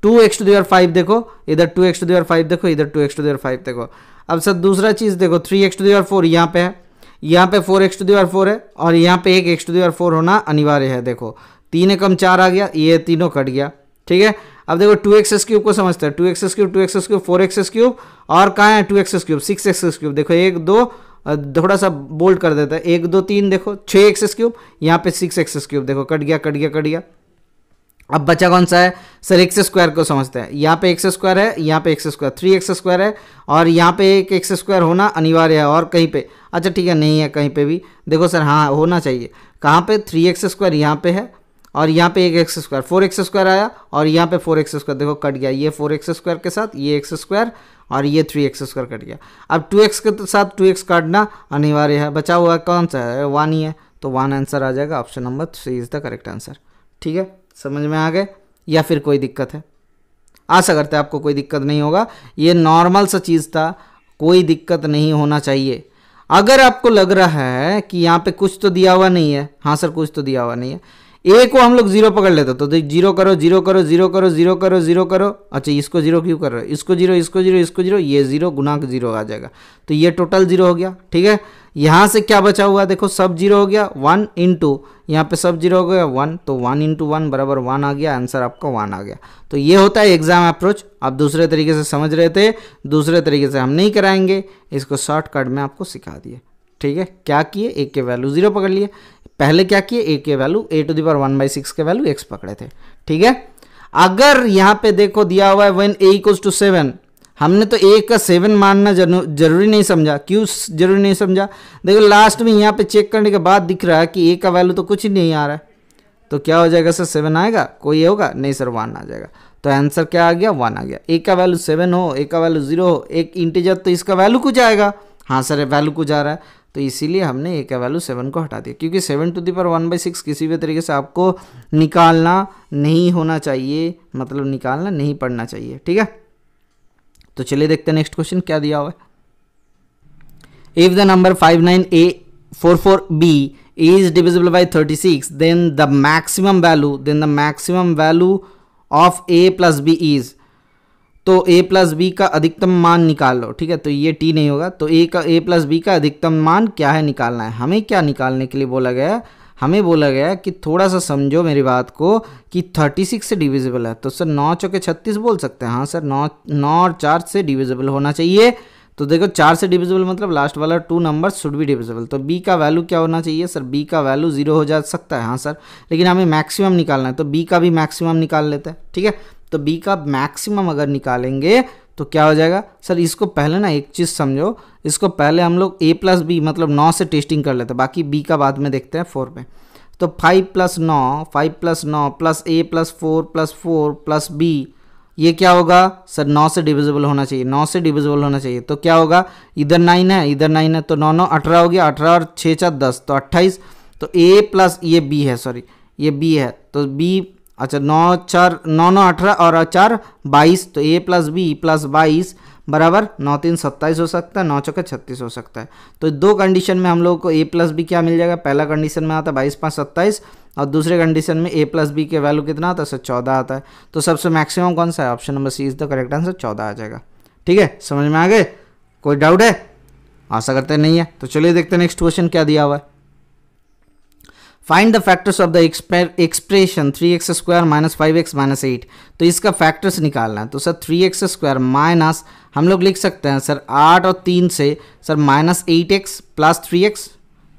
two x to the power five देखो, इधर two x to the power five देखो, इधर two x to the power five देखो। अब सर दूसरा चीज़ देखो, three x to the power four यहाँ पे है, यहाँ पे four x to the power four है, और यहाँ पे एक x to the power four होना अनिवार्य है। देखो तीन एकम चार आ गया, ये तीनों कट गया ठीक है। अब देखो टू एक्स एस क्यूब को समझते हैं, two x's cube two x's cube four x's cube और कहाँ है two x's cube six x's cube, देखो एक दो थोड़ा सा बोल्ड कर देता है, एक दो तीन देखो छः एक्स एस क्यूब, यहाँ पे सिक्स एक्स एस क्यूब देखो कट गया कट गया कट गया। अब बचा कौन सा है सर, एक्स स्क्वायर को समझते हैं, यहाँ पे एक्स स्क्वायर है, यहाँ पे x square three x square है, और यहाँ पे एक एक्स स्क्वायर होना अनिवार्य है, और कहीं पे अच्छा ठीक है नहीं है कहीं पे भी, देखो सर हाँ होना चाहिए, कहाँ पे थ्री एक्स स्क्वायर यहाँ पे है, और यहाँ पे एक x square four x square आया, और यहाँ पे फोर एक्स स्क्वायर देखो कट गया, ये फोर एक्स स्क्वायर के साथ ये एक्स स्क्वायर और ये थ्री एक्स स्क्वायर कट गया। अब टू एक्स के साथ टू एक्स काटना अनिवार्य है, बचा हुआ कौन सा है वन ही है, तो वन आंसर आ जाएगा, option number three is the correct answer ठीक है। समझ में आ गए या फिर कोई दिक्कत है, आशा करते हैं आपको कोई दिक्कत नहीं होगा, ये नॉर्मल सा चीज़ था, कोई दिक्कत नहीं होना चाहिए। अगर आपको लग रहा है कि यहाँ पे कुछ तो दिया हुआ नहीं है, हाँ सर कुछ तो दिया हुआ नहीं है, ए को हम लोग जीरो पकड़ लेते तो जीरो करो जीरो करो जीरो करो जीरो करो जीरो करो, अच्छा इसको जीरो क्यों कर रहे हो, इसको जीरो इसको जीरो इसको जीरो, ये जीरो गुना जीरो आ जाएगा, तो ये टोटल जीरो हो गया ठीक है। यहाँ से क्या बचा हुआ देखो, सब जीरो हो गया वन इंटू यहाँ पे सब जीरो हो गया वन, तो वन इंटू वन बराबर वन आ गया, आंसर आपका वन आ गया। तो ये होता है एग्जाम अप्रोच, आप दूसरे तरीके से समझ रहे थे, दूसरे तरीके से हम नहीं कराएंगे, इसको शॉर्टकट में आपको सिखा दिए ठीक है। क्या किए, ए के वैल्यू जीरो पकड़ लिए, पहले क्या किए ए के value a to the power one by six के वैल्यू एक्स पकड़े थे ठीक है। अगर यहाँ पे देखो दिया हुआ है when a equals to seven, हमने तो ए का सेवन मानना जरूरी नहीं समझा, क्यों जरूरी नहीं समझा, देखो लास्ट में यहाँ पे चेक करने के बाद दिख रहा है कि ए का वैल्यू तो कुछ ही नहीं आ रहा है, तो क्या हो जाएगा सर सेवन आएगा, कोई होगा नहीं सर वन आ जाएगा, तो आंसर क्या आ गया वन आ गया। ए का वैल्यू सेवन हो, ए का वैल्यू जीरो हो, एक इंटीजर तो इसका वैल्यू कुछ आएगा, हाँ सर वैल्यू कुछ आ रहा है, तो इसीलिए हमने ए का वैल्यू सेवन को हटा दिया, क्योंकि seven to the power one by six किसी भी तरीके से आपको निकालना नहीं होना चाहिए, मतलब निकालना नहीं पड़ना चाहिए ठीक है। तो चलिए देखते हैं नेक्स्ट क्वेश्चन क्या दिया हुआ है। If the number five nine a four four b is divisible by thirty six then the maximum value then the maximum value of a plus b is, तो a प्लस बी का अधिकतम मान निकालो। ठीक है, तो ये t नहीं होगा, तो a का a प्लस बी का अधिकतम मान क्या है निकालना है। हमें क्या निकालने के लिए बोला गया है, हमें बोला गया है कि थोड़ा सा समझो मेरी बात को कि छत्तीस से डिविजिबल है। तो सर नौ चौके छत्तीस बोल सकते हैं। हाँ सर, नौ नौ और चार से डिविजिबल होना चाहिए। तो देखो चार से डिविजिबल मतलब लास्ट वाला two number should be divisible. तो b का वैल्यू क्या होना चाहिए सर, b का वैल्यू जीरो हो जा सकता है। हाँ सर, लेकिन हमें मैक्सिमम निकालना है, तो b का भी मैक्सिमम निकाल लेते हैं। ठीक है, तो b का मैक्सिमम अगर निकालेंगे तो क्या हो जाएगा सर, इसको पहले ना एक चीज़ समझो, इसको पहले हम लोग a प्लस बी मतलब नौ से टेस्टिंग कर लेते हैं, बाकी b का बाद में देखते हैं फोर में। तो फाइव प्लस नौ, फाइव प्लस नौ plus a plus four plus four plus b, ये क्या होगा सर, नौ से डिविजिबल होना चाहिए, नौ से डिविजिबल होना चाहिए। तो क्या होगा, इधर नाइन है इधर नाइन है, तो नौ नौ अठारह हो गया, अठारह और छः चार दस, तो अट्ठाईस। तो ए प्लस ये बी है, सॉरी ये बी है, तो बी अच्छा नौ चार नौ नौ अठारह और चार बाईस, तो ए प्लस बी प्लस बाईस बराबर नौ तीन सत्ताईस हो सकता है, नौ चौके छत्तीस हो सकता है। तो दो कंडीशन में हम लोगों को ए प्लस बी क्या मिल जाएगा, पहला कंडीशन में आता है बाईस पाँच सत्ताईस और दूसरे कंडीशन में ए प्लस बी के वैल्यू कितना आता है सर, चौदह आता है। तो सबसे मैक्सिमम कौन सा है, option number C is the correct answer, चौदह आ जाएगा। ठीक है, समझ में आ गए, कोई डाउट है, आशा करते नहीं है। तो चलिए देखते हैं नेक्स्ट क्वेश्चन क्या दिया हुआ है। Find the factors of the expression three x square minus five x minus eight. तो इसका फैक्टर्स निकालना है। तो sir three x square minus हम लोग लिख सकते हैं सर आठ और तीन से sir minus eight x plus three x,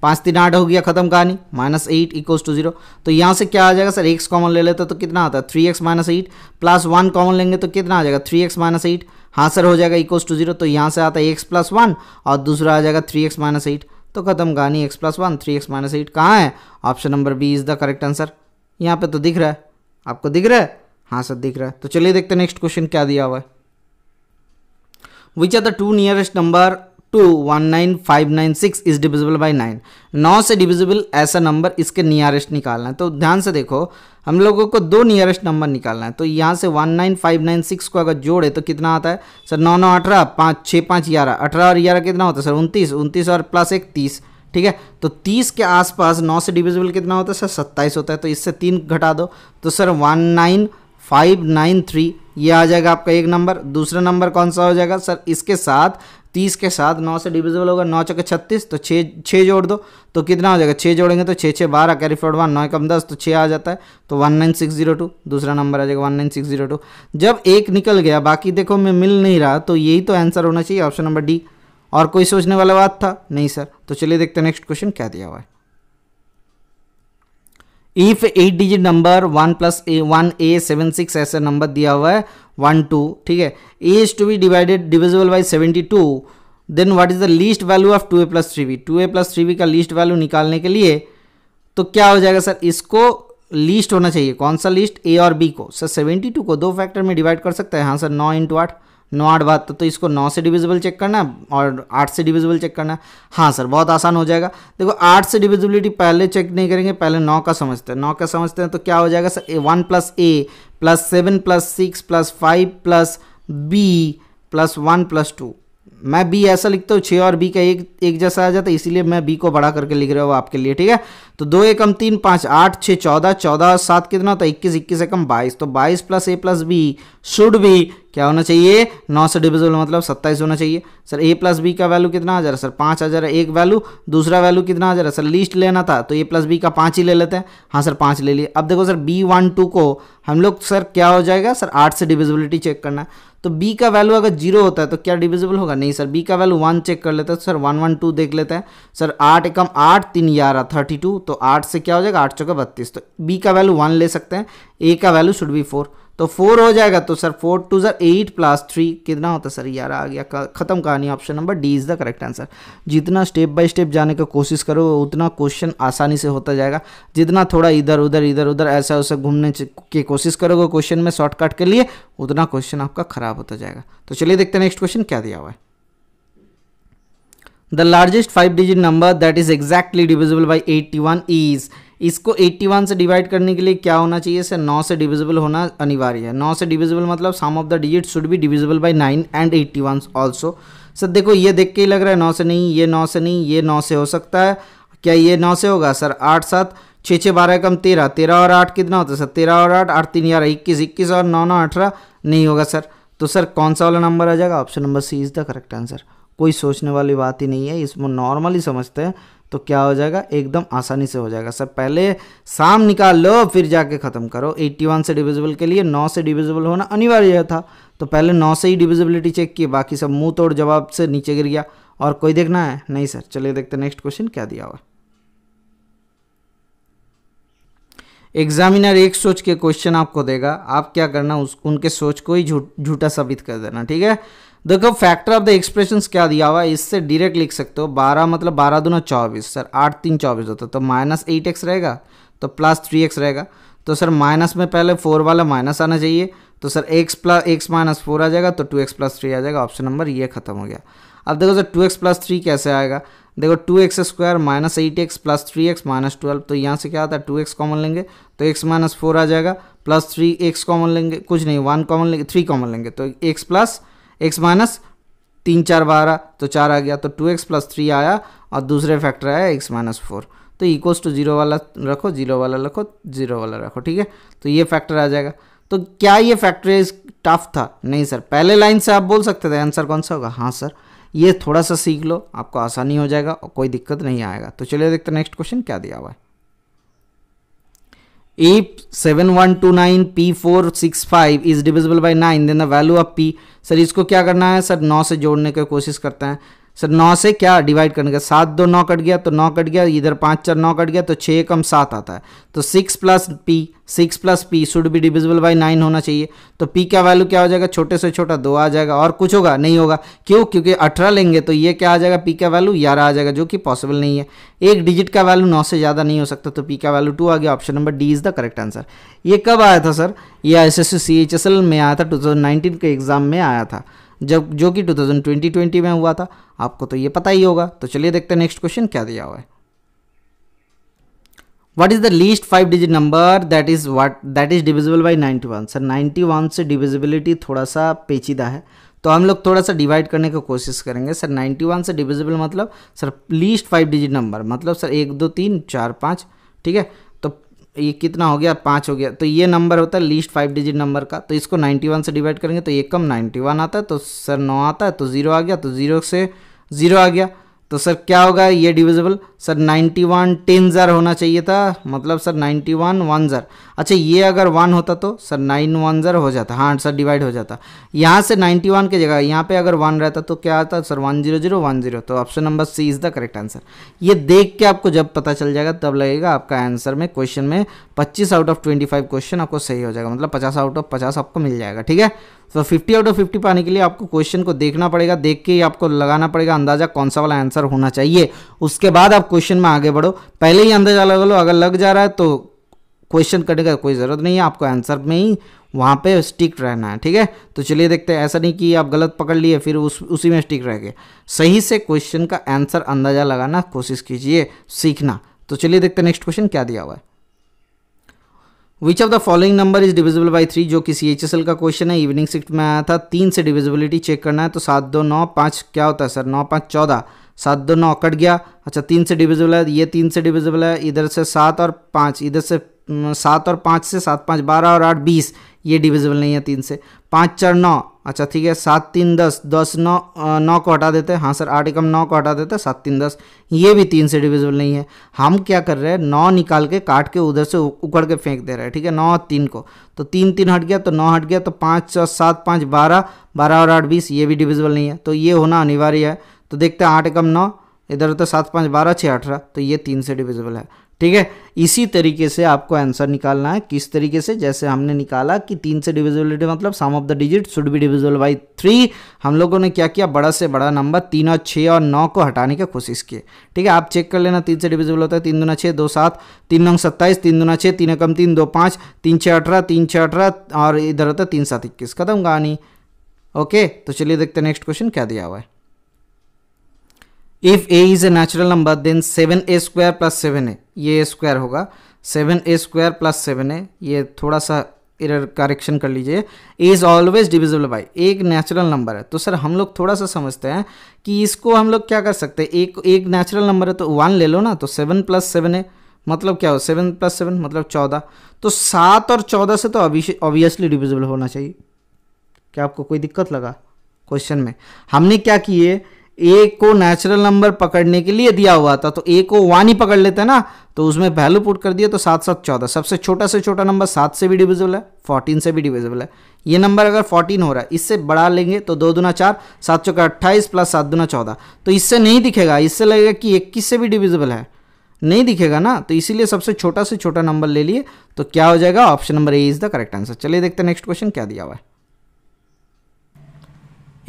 पाँच तीन आठ हो गया, खत्म कहानी, minus eight equals to zero. तो यहाँ से क्या आ जाएगा सर, एक्स कॉमन ले लेते तो कितना आता है three x minus eight, plus one common लेंगे तो कितना आ जाएगा थ्री एक्स माइनस एट। हाँ सर हो जाएगा इक्वल्स टू जीरो। तो यहाँ से आता है एक्स प्लस वन और दूसरा आ जाएगा थ्री एक्स माइनस एट। तो खत्म कहानी, x plus one three x minus eight कहाँ है, option number B is the correct answer. यहाँ पे तो दिख रहा है, आपको दिख रहा है, हाँ सर दिख रहा है। तो चलिए देखते हैं नेक्स्ट क्वेश्चन क्या दिया हुआ है। Which are the two nearest number to one nine five nine six is divisible by nine. नौ से डिविजिबल ऐसा नंबर इसके नियरेस्ट निकालना है। तो ध्यान से देखो, हम लोगों को दो नियरेस्ट नंबर निकालना है। तो यहाँ से one nine five nine six को अगर जोड़े तो कितना आता है सर, नौ नौ अठारह, पाँच छः पाँच ग्यारह, अठारह और ग्यारह कितना होता है सर उनतीस, उनतीस और प्लस एक तीस। ठीक है, तो तीस के आसपास नौ से डिविजिबल कितना होता है सर, सत्ताईस होता है। तो इससे तीन घटा दो तो sir one nine five nine three ये आ जाएगा आपका एक नंबर। दूसरा नंबर कौन सा हो जाएगा सर, इसके साथ तीस के साथ नौ से डिविजिबल होगा, नौ चौके छत्तीस, तो छः छः जोड़ दो तो कितना हो जाएगा, छः जोड़ेंगे तो छः छः बारह, कैरी फॉरवर्ड वन, नौ कम दस तो छः आ जाता है। तो one nine six zero two दूसरा नंबर आ जाएगा one nine six zero two. जब एक निकल गया, बाकी देखो मैं मिल नहीं रहा, तो यही तो आंसर होना चाहिए, ऑप्शन नंबर डी। और कोई सोचने वाला बात था नहीं सर। तो चलिए देखते हैं नेक्स्ट क्वेश्चन क्या दिया हुआ है। If eight digit number one plus a one a seven six ऐसा नंबर दिया हुआ है वन टू, ठीक है, a is to B divided divisible by seventy two, then what is the least value of two a plus three b. Two a plus three b का least value निकालने के लिए तो क्या हो जाएगा सर, इसको लीस्ट होना चाहिए, कौन सा लीस्ट, ए और बी को। सर सेवेंटी टू को दो फैक्टर में डिवाइड कर सकते हैं। हाँ सर, नौ इंटू आठ, नौ आठ बहत्तर, तो इसको नौ से डिविजिबल चेक करना है और आठ से डिविजिबल चेक करना है। हाँ सर, बहुत आसान हो जाएगा। देखो आठ से डिविजिबिलिटी पहले चेक नहीं करेंगे, पहले नौ का समझते हैं, नौ का समझते हैं तो क्या हो जाएगा sir, one plus a plus seven plus six plus five plus b plus one plus two. मैं बी ऐसा लिखता हूँ, छः और बी का एक एक जैसा आ जाता है, इसीलिए मैं बी को बड़ा करके लिख रहा हूँ आपके लिए। ठीक है, तो दो एकम तीन, पाँच आठ, छः चौदह, चौदह और सात कितना होता है इक्कीस, इक्कीस एकम बाईस। तो बाईस plus a plus b should be क्या होना चाहिए, नौ से डिविजिबल मतलब सत्ताईस होना चाहिए। सर ए प्लस बी का वैल्यू कितना आ जा रहा है सर, पाँच आ जा रहा है एक वैल्यू, दूसरा वैल्यू कितना आ जा रहा है सर, लीस्ट लेना था तो ए प्लस बी का पाँच ही ले लेते हैं। हाँ सर, पाँच ले लिए। अब देखो सर बी वन टू को हम लोग सर क्या हो जाएगा सर, आठ से डिविजिबिलिटी चेक करना है। तो b का वैल्यू अगर जीरो होता है तो क्या डिविजिबल होगा, नहीं सर, b का वैल्यू वन चेक कर लेते हैं। तो सर वन वन टू देख लेते हैं, सर आठ एकम आठ, तीन ग्यारह थर्टी टू, तो आठ से क्या हो जाएगा, आठ चौके बत्तीस, तो b का वैल्यू वन ले सकते हैं। a का वैल्यू शुड बी फोर, तो फोर हो जाएगा। तो sir four two sir eight plus three कितना होता है सर, ग्यारह आ गया, खत्म कहानी, option number D is the correct answer. जितना स्टेप बाय स्टेप जाने का कोशिश करो उतना क्वेश्चन आसानी से होता जाएगा, जितना थोड़ा इधर उधर इधर उधर ऐसा वैसा घूमने की कोशिश करोगे क्वेश्चन में शॉर्टकट के लिए, उतना क्वेश्चन आपका खराब होता जाएगा। तो चलिए देखते हैं नेक्स्ट क्वेश्चन क्या दिया हुआ है। The largest five digit number that is exactly divisible by eighty one is. इसको इक्यासी से डिवाइड करने के लिए क्या होना चाहिए सर, नौ से डिविजिबल होना अनिवार्य है। नौ से डिविजिबल मतलब sum of the digit should be divisible by nine and इक्यासी आल्सो। सर देखो ये देख के ही लग रहा है, नौ से नहीं, ये नौ से नहीं, ये नौ से हो सकता है क्या, ये नौ से होगा सर, आठ सात छः छः बारह कम तेरह, तेरह और आठ कितना होता है सर, तेरह और आठ, आठ तीन ग्यारह इक्कीस, इक्कीस और नौ नौ अठारह नहीं होगा सर। तो सर कौन सा वाला नंबर आ जाएगा? Option number C is the correct answer. कोई सोचने वाली बात ही नहीं है, इसमें नॉर्मली समझते हैं तो क्या हो जाएगा, एकदम आसानी से हो जाएगा। सर पहले साम निकाल लो फिर जाके ख़त्म करो। इक्यासी से डिविजिबल के लिए नौ से डिविजिबल होना अनिवार्य था, तो पहले नौ से ही डिविजिबिलिटी चेक की, बाकी सब मुंह तोड़ जवाब से नीचे गिर गया। और कोई देखना है नहीं सर, चलिए देखते नेक्स्ट क्वेश्चन क्या दिया हुआ। एग्जामिनर एक सोच के क्वेश्चन आपको देगा, आप क्या करना उस उनके सोच को ही झूठा साबित कर देना, ठीक है। देखो फैक्टर ऑफ द एक्सप्रेशंस क्या दिया हुआ है, इससे डायरेक्ट लिख सकते हो। बारह मतलब बारह दूना चौबीस, सर आठ तीन चौबीस होता है, तो माइनस एट एक्स रहेगा तो प्लस थ्री एक्स रहेगा। तो सर माइनस में पहले फोर वाला माइनस आना चाहिए, तो sir x plus x minus four आ जाएगा तो टू एक्स प्लस थ्री आ जाएगा। ऑप्शन नंबर ये खत्म हो गया। अब देखो sir two x plus three कैसे आएगा, देखो two x square minus eight x plus three x minus twelve, तो यहाँ से क्या आता है टू एक्स कॉमन लेंगे तो एक्स माइनस फोर आ जाएगा, प्लस थ्री एक्स कॉमन लेंगे कुछ नहीं वन कॉमन लेंगे थ्री कॉमन लेंगे तो एक्स प्लस एक्स माइनस तीन चार बारह तो चार आ गया। तो टू एक्स प्लस थ्री आया और दूसरे फैक्टर आया एक्स माइनस फोर, तो इक्वल्स टू जीरो वाला रखो जीरो वाला रखो जीरो वाला रखो, ठीक है। तो ये फैक्टर आ जाएगा। तो क्या ये फैक्टर टफ था? नहीं सर, पहले लाइन से आप बोल सकते थे आंसर कौन सा होगा। हाँ सर, ये थोड़ा सा सीख लो, आपको आसानी हो जाएगा और कोई दिक्कत नहीं आएगा। तो चलिए देखते हैं नेक्स्ट क्वेश्चन क्या दिया हुआ है। If seven one two nine p four six five is divisible by nine, then the value of P, sir इसको क्या करना है? सर नौ से जोड़ने की कोशिश करते हैं। सर नौ से क्या डिवाइड करने का, सात दो नौ कट गया तो नौ कट गया, इधर पाँच चार नौ कट गया तो छः कम सात आता है। तो six plus p six plus p should be divisible by nine होना चाहिए। तो पी का वैल्यू क्या हो जाएगा, छोटे से छोटा दो आ जाएगा। और कुछ होगा नहीं होगा, क्यों? क्योंकि अठारह लेंगे तो ये क्या आ जाएगा, पी का वैल्यू ग्यारह आ जाएगा, जो कि पॉसिबल नहीं है। एक डिजिट का वैल्यू नौ से ज़्यादा नहीं हो सकता, तो पी का वैल्यू टू आ गया। Option number D is the correct answer. ये कब आया था सर? यह S S C C H S L में आया था, टू थाउजेंड नाइनटीन के एग्जाम में आया था, जब जो कि टू थाउजेंड ट्वेंटी में हुआ था। आपको तो ये पता ही होगा। तो चलिए देखते हैं नेक्स्ट क्वेश्चन क्या दिया हुआ है। What is the least five digit number that is what that is divisible by ninety one. Sir ninety one से डिविजिबिलिटी थोड़ा सा पेचीदा है, तो हम लोग थोड़ा सा डिवाइड करने की कोशिश करेंगे। सर नाइन्टी वन से डिविजिबल मतलब sir least five digit number, मतलब सर एक दो तीन चार पाँच, ठीक है। ये कितना हो गया, पाँच हो गया, तो ये नंबर होता है लीस्ट फाइव डिजिट नंबर का। तो इसको नाइन्टी वन से डिवाइड करेंगे तो एक कम नाइन्टी वन आता है, तो सर नौ आता है तो जीरो आ गया, तो जीरो से जीरो आ गया। तो सर क्या होगा ये divisible? Sir ninety one ten ज़र होना चाहिए था, मतलब सर नाइन्टी वन वन ज़र। अच्छा ये अगर वन होता तो सर नाइन वन ज़र हो जाता, हाँ सर डिवाइड हो जाता। यहाँ से नाइन्टी वन के जगह यहाँ पे अगर वन रहता तो क्या आता sir one zero zero one zero. तो option number C is the correct answer. ये देख के आपको जब पता चल जाएगा तब लगेगा आपका आंसर में क्वेश्चन में पच्चीस out of twenty five question आपको सही हो जाएगा, मतलब पचास आउट ऑफ पचास आपको मिल जाएगा, ठीक है। तो फिफ्टी आउट ऑफ फिफ्टी पाने के लिए आपको क्वेश्चन को देखना पड़ेगा, देख के ही आपको लगाना पड़ेगा अंदाजा कौन सा वाला आंसर होना चाहिए। उसके बाद आप क्वेश्चन में आगे बढ़ो, पहले ही अंदाजा लगा लो। अगर लग जा रहा है तो क्वेश्चन करने का कोई ज़रूरत नहीं है, आपको आंसर में ही वहाँ पे स्टिक रहना है, ठीक है। तो चलिए देखते हैं, ऐसा नहीं कि आप गलत पकड़ लिए फिर उस उसी में स्टिक रह गए। सही से क्वेश्चन का आंसर अंदाजा लगाना कोशिश कीजिए, सीखना। तो चलिए देखते हैं नेक्स्ट क्वेश्चन क्या दिया हुआ है। Which of the following number is divisible by three, जो कि सी एच एस एल का क्वेश्चन है, इवनिंग शिफ्ट में आया था। तीन से डिविजिबिलिटी चेक करना है, तो सात दो नौ पाँच क्या होता है सर, नौ पाँच चौदह, सात दो नौ कट गया। अच्छा तीन से डिविजिबल है, ये तीन से डिविजिबल है, इधर से सात और पाँच, इधर से सात और पाँच से सात पाँच बारह और आठ बीस, ये डिविजिबल नहीं है। तीन से पाँच चार नौ, अच्छा ठीक है, सात तीन दस, दस नौ नौ को हटा देते हैं, हाँ सर आठ एकम नौ को हटा देते हैं, सात तीन दस, ये भी तीन से डिविजिबल नहीं है। हम क्या कर रहे हैं, नौ निकाल के काट के उधर से उखड़ के फेंक दे रहे हैं, ठीक है, नौ और तीन को, तो तीन तीन हट गया तो नौ हट गया, तो पाँच और सात पाँच बारह, बारह और आठ बीस, ये भी डिविजिबल नहीं है। तो ये होना अनिवार्य है। तो देखते हैं आठ एकम नौ, इधर तो सात पाँच बारह छः अठारह, तो ये तीन से डिविजिबल है, ठीक है। इसी तरीके से आपको आंसर निकालना है, किस तरीके से, जैसे हमने निकाला कि तीन से डिविजिबिलिटी मतलब sum of the digit should be divisible by three. हम लोगों ने क्या किया, बड़ा से बड़ा नंबर तीन और छः और नौ को हटाने की कोशिश की, ठीक है। आप चेक कर लेना, तीन से डिविजिबल होता है, तीन दूना छः दो सात, तीन नौ सत्ताईस, तीन दूना छः तीन एकम तीन दो पाँच, तीन छः अठारह, तीन छः अठारह, और इधर होता है तीन सात इक्कीस, खत्म कहानी। ओके तो चलिए देखते हैं नेक्स्ट क्वेश्चन क्या दिया हुआ है। If A is a natural number then seven a square plus seven a, ये ए स्क्वायर होगा, seven a square plus seven a, ये थोड़ा सा एरर करेक्शन कर लीजिए। ए इज़ ऑलवेज डिविजिबल बाय, एक नेचुरल नंबर है, तो सर हम लोग थोड़ा सा समझते हैं कि इसको हम लोग क्या कर सकते हैं। एक एक नेचुरल नंबर है तो वन ले लो ना, तो सेवन प्लस सेवन ए मतलब क्या हो, सेवन प्लस सेवन मतलब चौदह, तो सात और चौदह से तो ऑब्वियसली डिविजिबल होना चाहिए। क्या आपको कोई दिक्कत लगा क्वेश्चन में? हमने क्या किए, ए को नेचुरल नंबर पकड़ने के लिए दिया हुआ था, तो ए को वन ही पकड़ लेते हैं ना, तो उसमें वैल्यू पुट कर दिया, तो सात सात चौदह, सबसे छोटा से छोटा नंबर सात से भी डिविजिबल है, फोर्टीन से भी डिविजिबल है। ये नंबर अगर फोर्टीन हो रहा है, इससे बड़ा लेंगे तो दो दूना चार, सात चौका अट्ठाईस प्लस सात दूना चौदह, तो इससे नहीं दिखेगा, इससे लगेगा कि इक्कीस से भी डिविजिबल है, नहीं दिखेगा ना, तो इसीलिए सबसे छोटा से छोटा नंबर ले लिए, तो क्या हो जाएगा, option number A is the correct answer. चलिए देखते हैं नेक्स्ट क्वेश्चन क्या दिया हुआ है।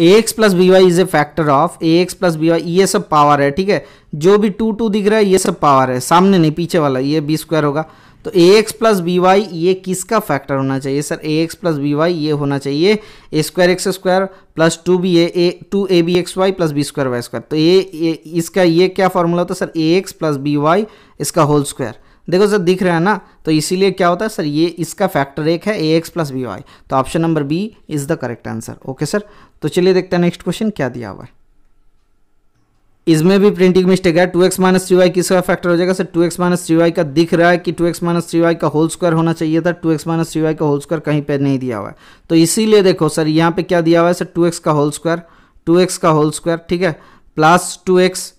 A x plus B Y is a factor of a x plus B Y, ये सब पावर है, ठीक है, जो भी टू टू दिख रहा है ये सब पावर है, सामने नहीं पीछे वाला, ये बी स्क्वायर होगा, तो a x plus B Y ये किसका फैक्टर होना चाहिए sir? A x plus B Y ये होना चाहिए ए square x square plus two b a two a b x Y plus B square Y square, तो ये इसका ये क्या फॉर्मूला होता है sir, a x plus B Y इसका होल स्क्वायर। देखो सर दिख रहा है ना, तो इसीलिए क्या होता है सर, ये इसका फैक्टर एक है a x plus B Y, तो option number B is the correct answer. Okay sir, तो चलिए देखते हैं नेक्स्ट क्वेश्चन क्या दिया हुआ है। इसमें भी प्रिंटिंग मिस्टेक है, two x minus three Y किसका फैक्टर हो जाएगा sir? Two x minus three y का दिख रहा है कि two x minus three y का होल स्क्वायर होना चाहिए था, two x minus three y का होल स्क्वायर कहीं पे नहीं दिया हुआ है, तो इसीलिए देखो सर यहाँ पे क्या दिया हुआ है सर, टू एक्स का होल स्क्वायर, टू एक्स का होल स्क्वायर, ठीक है, प्लस टू एक्स,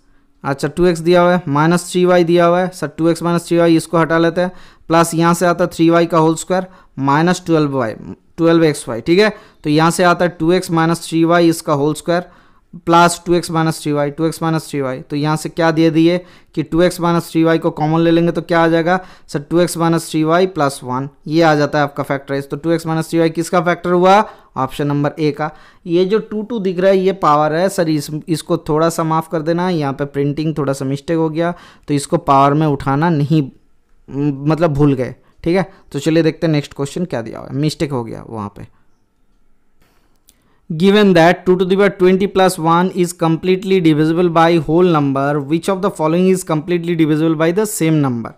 अच्छा टू एक्स दिया हुआ है, माइनस थ्री वाई दिया हुआ है sir, two x minus three y इसको हटा लेते हैं, प्लस यहाँ से आता है थ्री वाई का whole square minus twelve y twelve x y, ठीक है, तो यहाँ से आता है two x minus three Y इसका whole square plus two x minus three y, two x minus three y, तो यहाँ से क्या दे दिए कि two x minus three y को कॉमन ले लेंगे, तो क्या आ जाएगा sir, two x minus three y plus one, ये आ जाता है आपका फैक्टराइज। तो to x minus three Y किसका फैक्टर हुआ, ऑप्शन नंबर ए का। ये जो टू टू दिख रहा है ये पावर है सर, इस इसको थोड़ा सा माफ़ कर देना, यहाँ पे प्रिंटिंग थोड़ा सा मिस्टेक हो गया, तो इसको पावर में उठाना नहीं, मतलब भूल गए, ठीक है। तो चलिए देखते हैं नेक्स्ट क्वेश्चन क्या दिया हुआ है, मिस्टेक हो गया वहाँ पे। Given that two to the power twenty plus one is completely divisible by whole number, which of the following is completely divisible by the same number?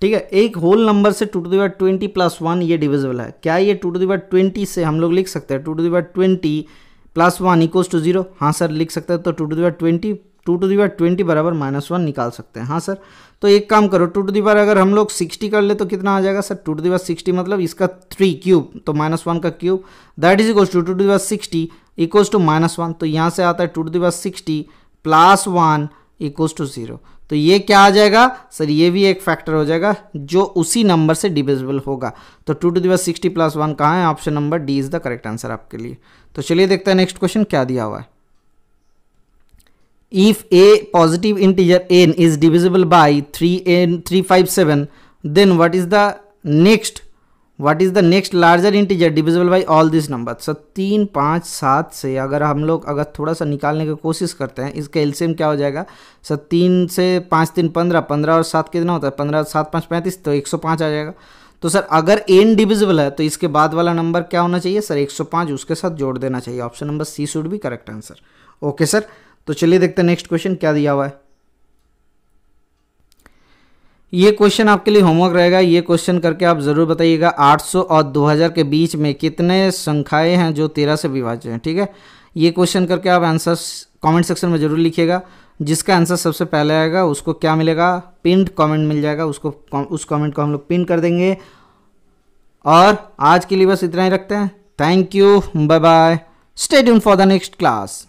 ठीक है, एक होल नंबर से two to the power twenty plus one ये divisible है, क्या ये two to the power twenty से हम लोग लिख सकते हैं two to the power twenty plus one equals to zero? हाँ सर लिख सकते हैं, तो two to the power twenty two to the power twenty बराबर माइनस वन निकाल सकते हैं, हाँ सर। तो एक काम करो, टू to the power अगर हम लोग सिक्सटी कर ले तो कितना आ जाएगा sir, two to the power sixty मतलब इसका थ्री क्यूब, तो माइनस वन का cube that is equals to two to the power sixty equals to minus one, तो यहाँ से आता है two to the power sixty plus one equals to zero, तो ये क्या आ जाएगा सर, ये भी एक फैक्टर हो जाएगा जो उसी नंबर से डिविजिबल होगा, तो two to the power sixty plus one कहाँ है, option number D is the correct answer आपके लिए। तो चलिए देखते हैं नेक्स्ट क्वेश्चन क्या दिया हुआ है। If a positive integer n is divisible by three n three five seven, then what is the next? What is the next larger integer divisible by all these numbers? Sir तीन पाँच सात से अगर हम लोग अगर थोड़ा सा निकालने की कोशिश करते हैं, इसका एलसीएम क्या हो जाएगा सर, तीन से पाँच तीन पंद्रह, पंद्रह और सात कितना होता है, पंद्रह सात पाँच पैंतीस, तो एक सौ पाँच आ जाएगा। तो सर अगर n डिविजिबल है तो इसके बाद वाला नंबर क्या होना चाहिए सर, एक सौ पाँच, उसके साथ जोड़ देना चाहिए। Option number C should be correct answer. Okay sir, तो चलिए देखते हैं नेक्स्ट क्वेश्चन क्या दिया हुआ है। ये क्वेश्चन आपके लिए होमवर्क रहेगा, ये क्वेश्चन करके आप जरूर बताइएगा। आठ सौ और दो हज़ार के बीच में कितने संख्याएं हैं जो तेरह से विभाज्य हैं, ठीक है। ये क्वेश्चन करके आप आंसर कमेंट सेक्शन में जरूर लिखिएगा, जिसका आंसर सबसे पहले आएगा उसको क्या मिलेगा, पिन्ड कॉमेंट मिल जाएगा, उसको उस कॉमेंट को हम लोग पिन कर देंगे। और आज के लिए बस इतना ही रखते हैं, thank you, bye bye, stay tuned for the next class.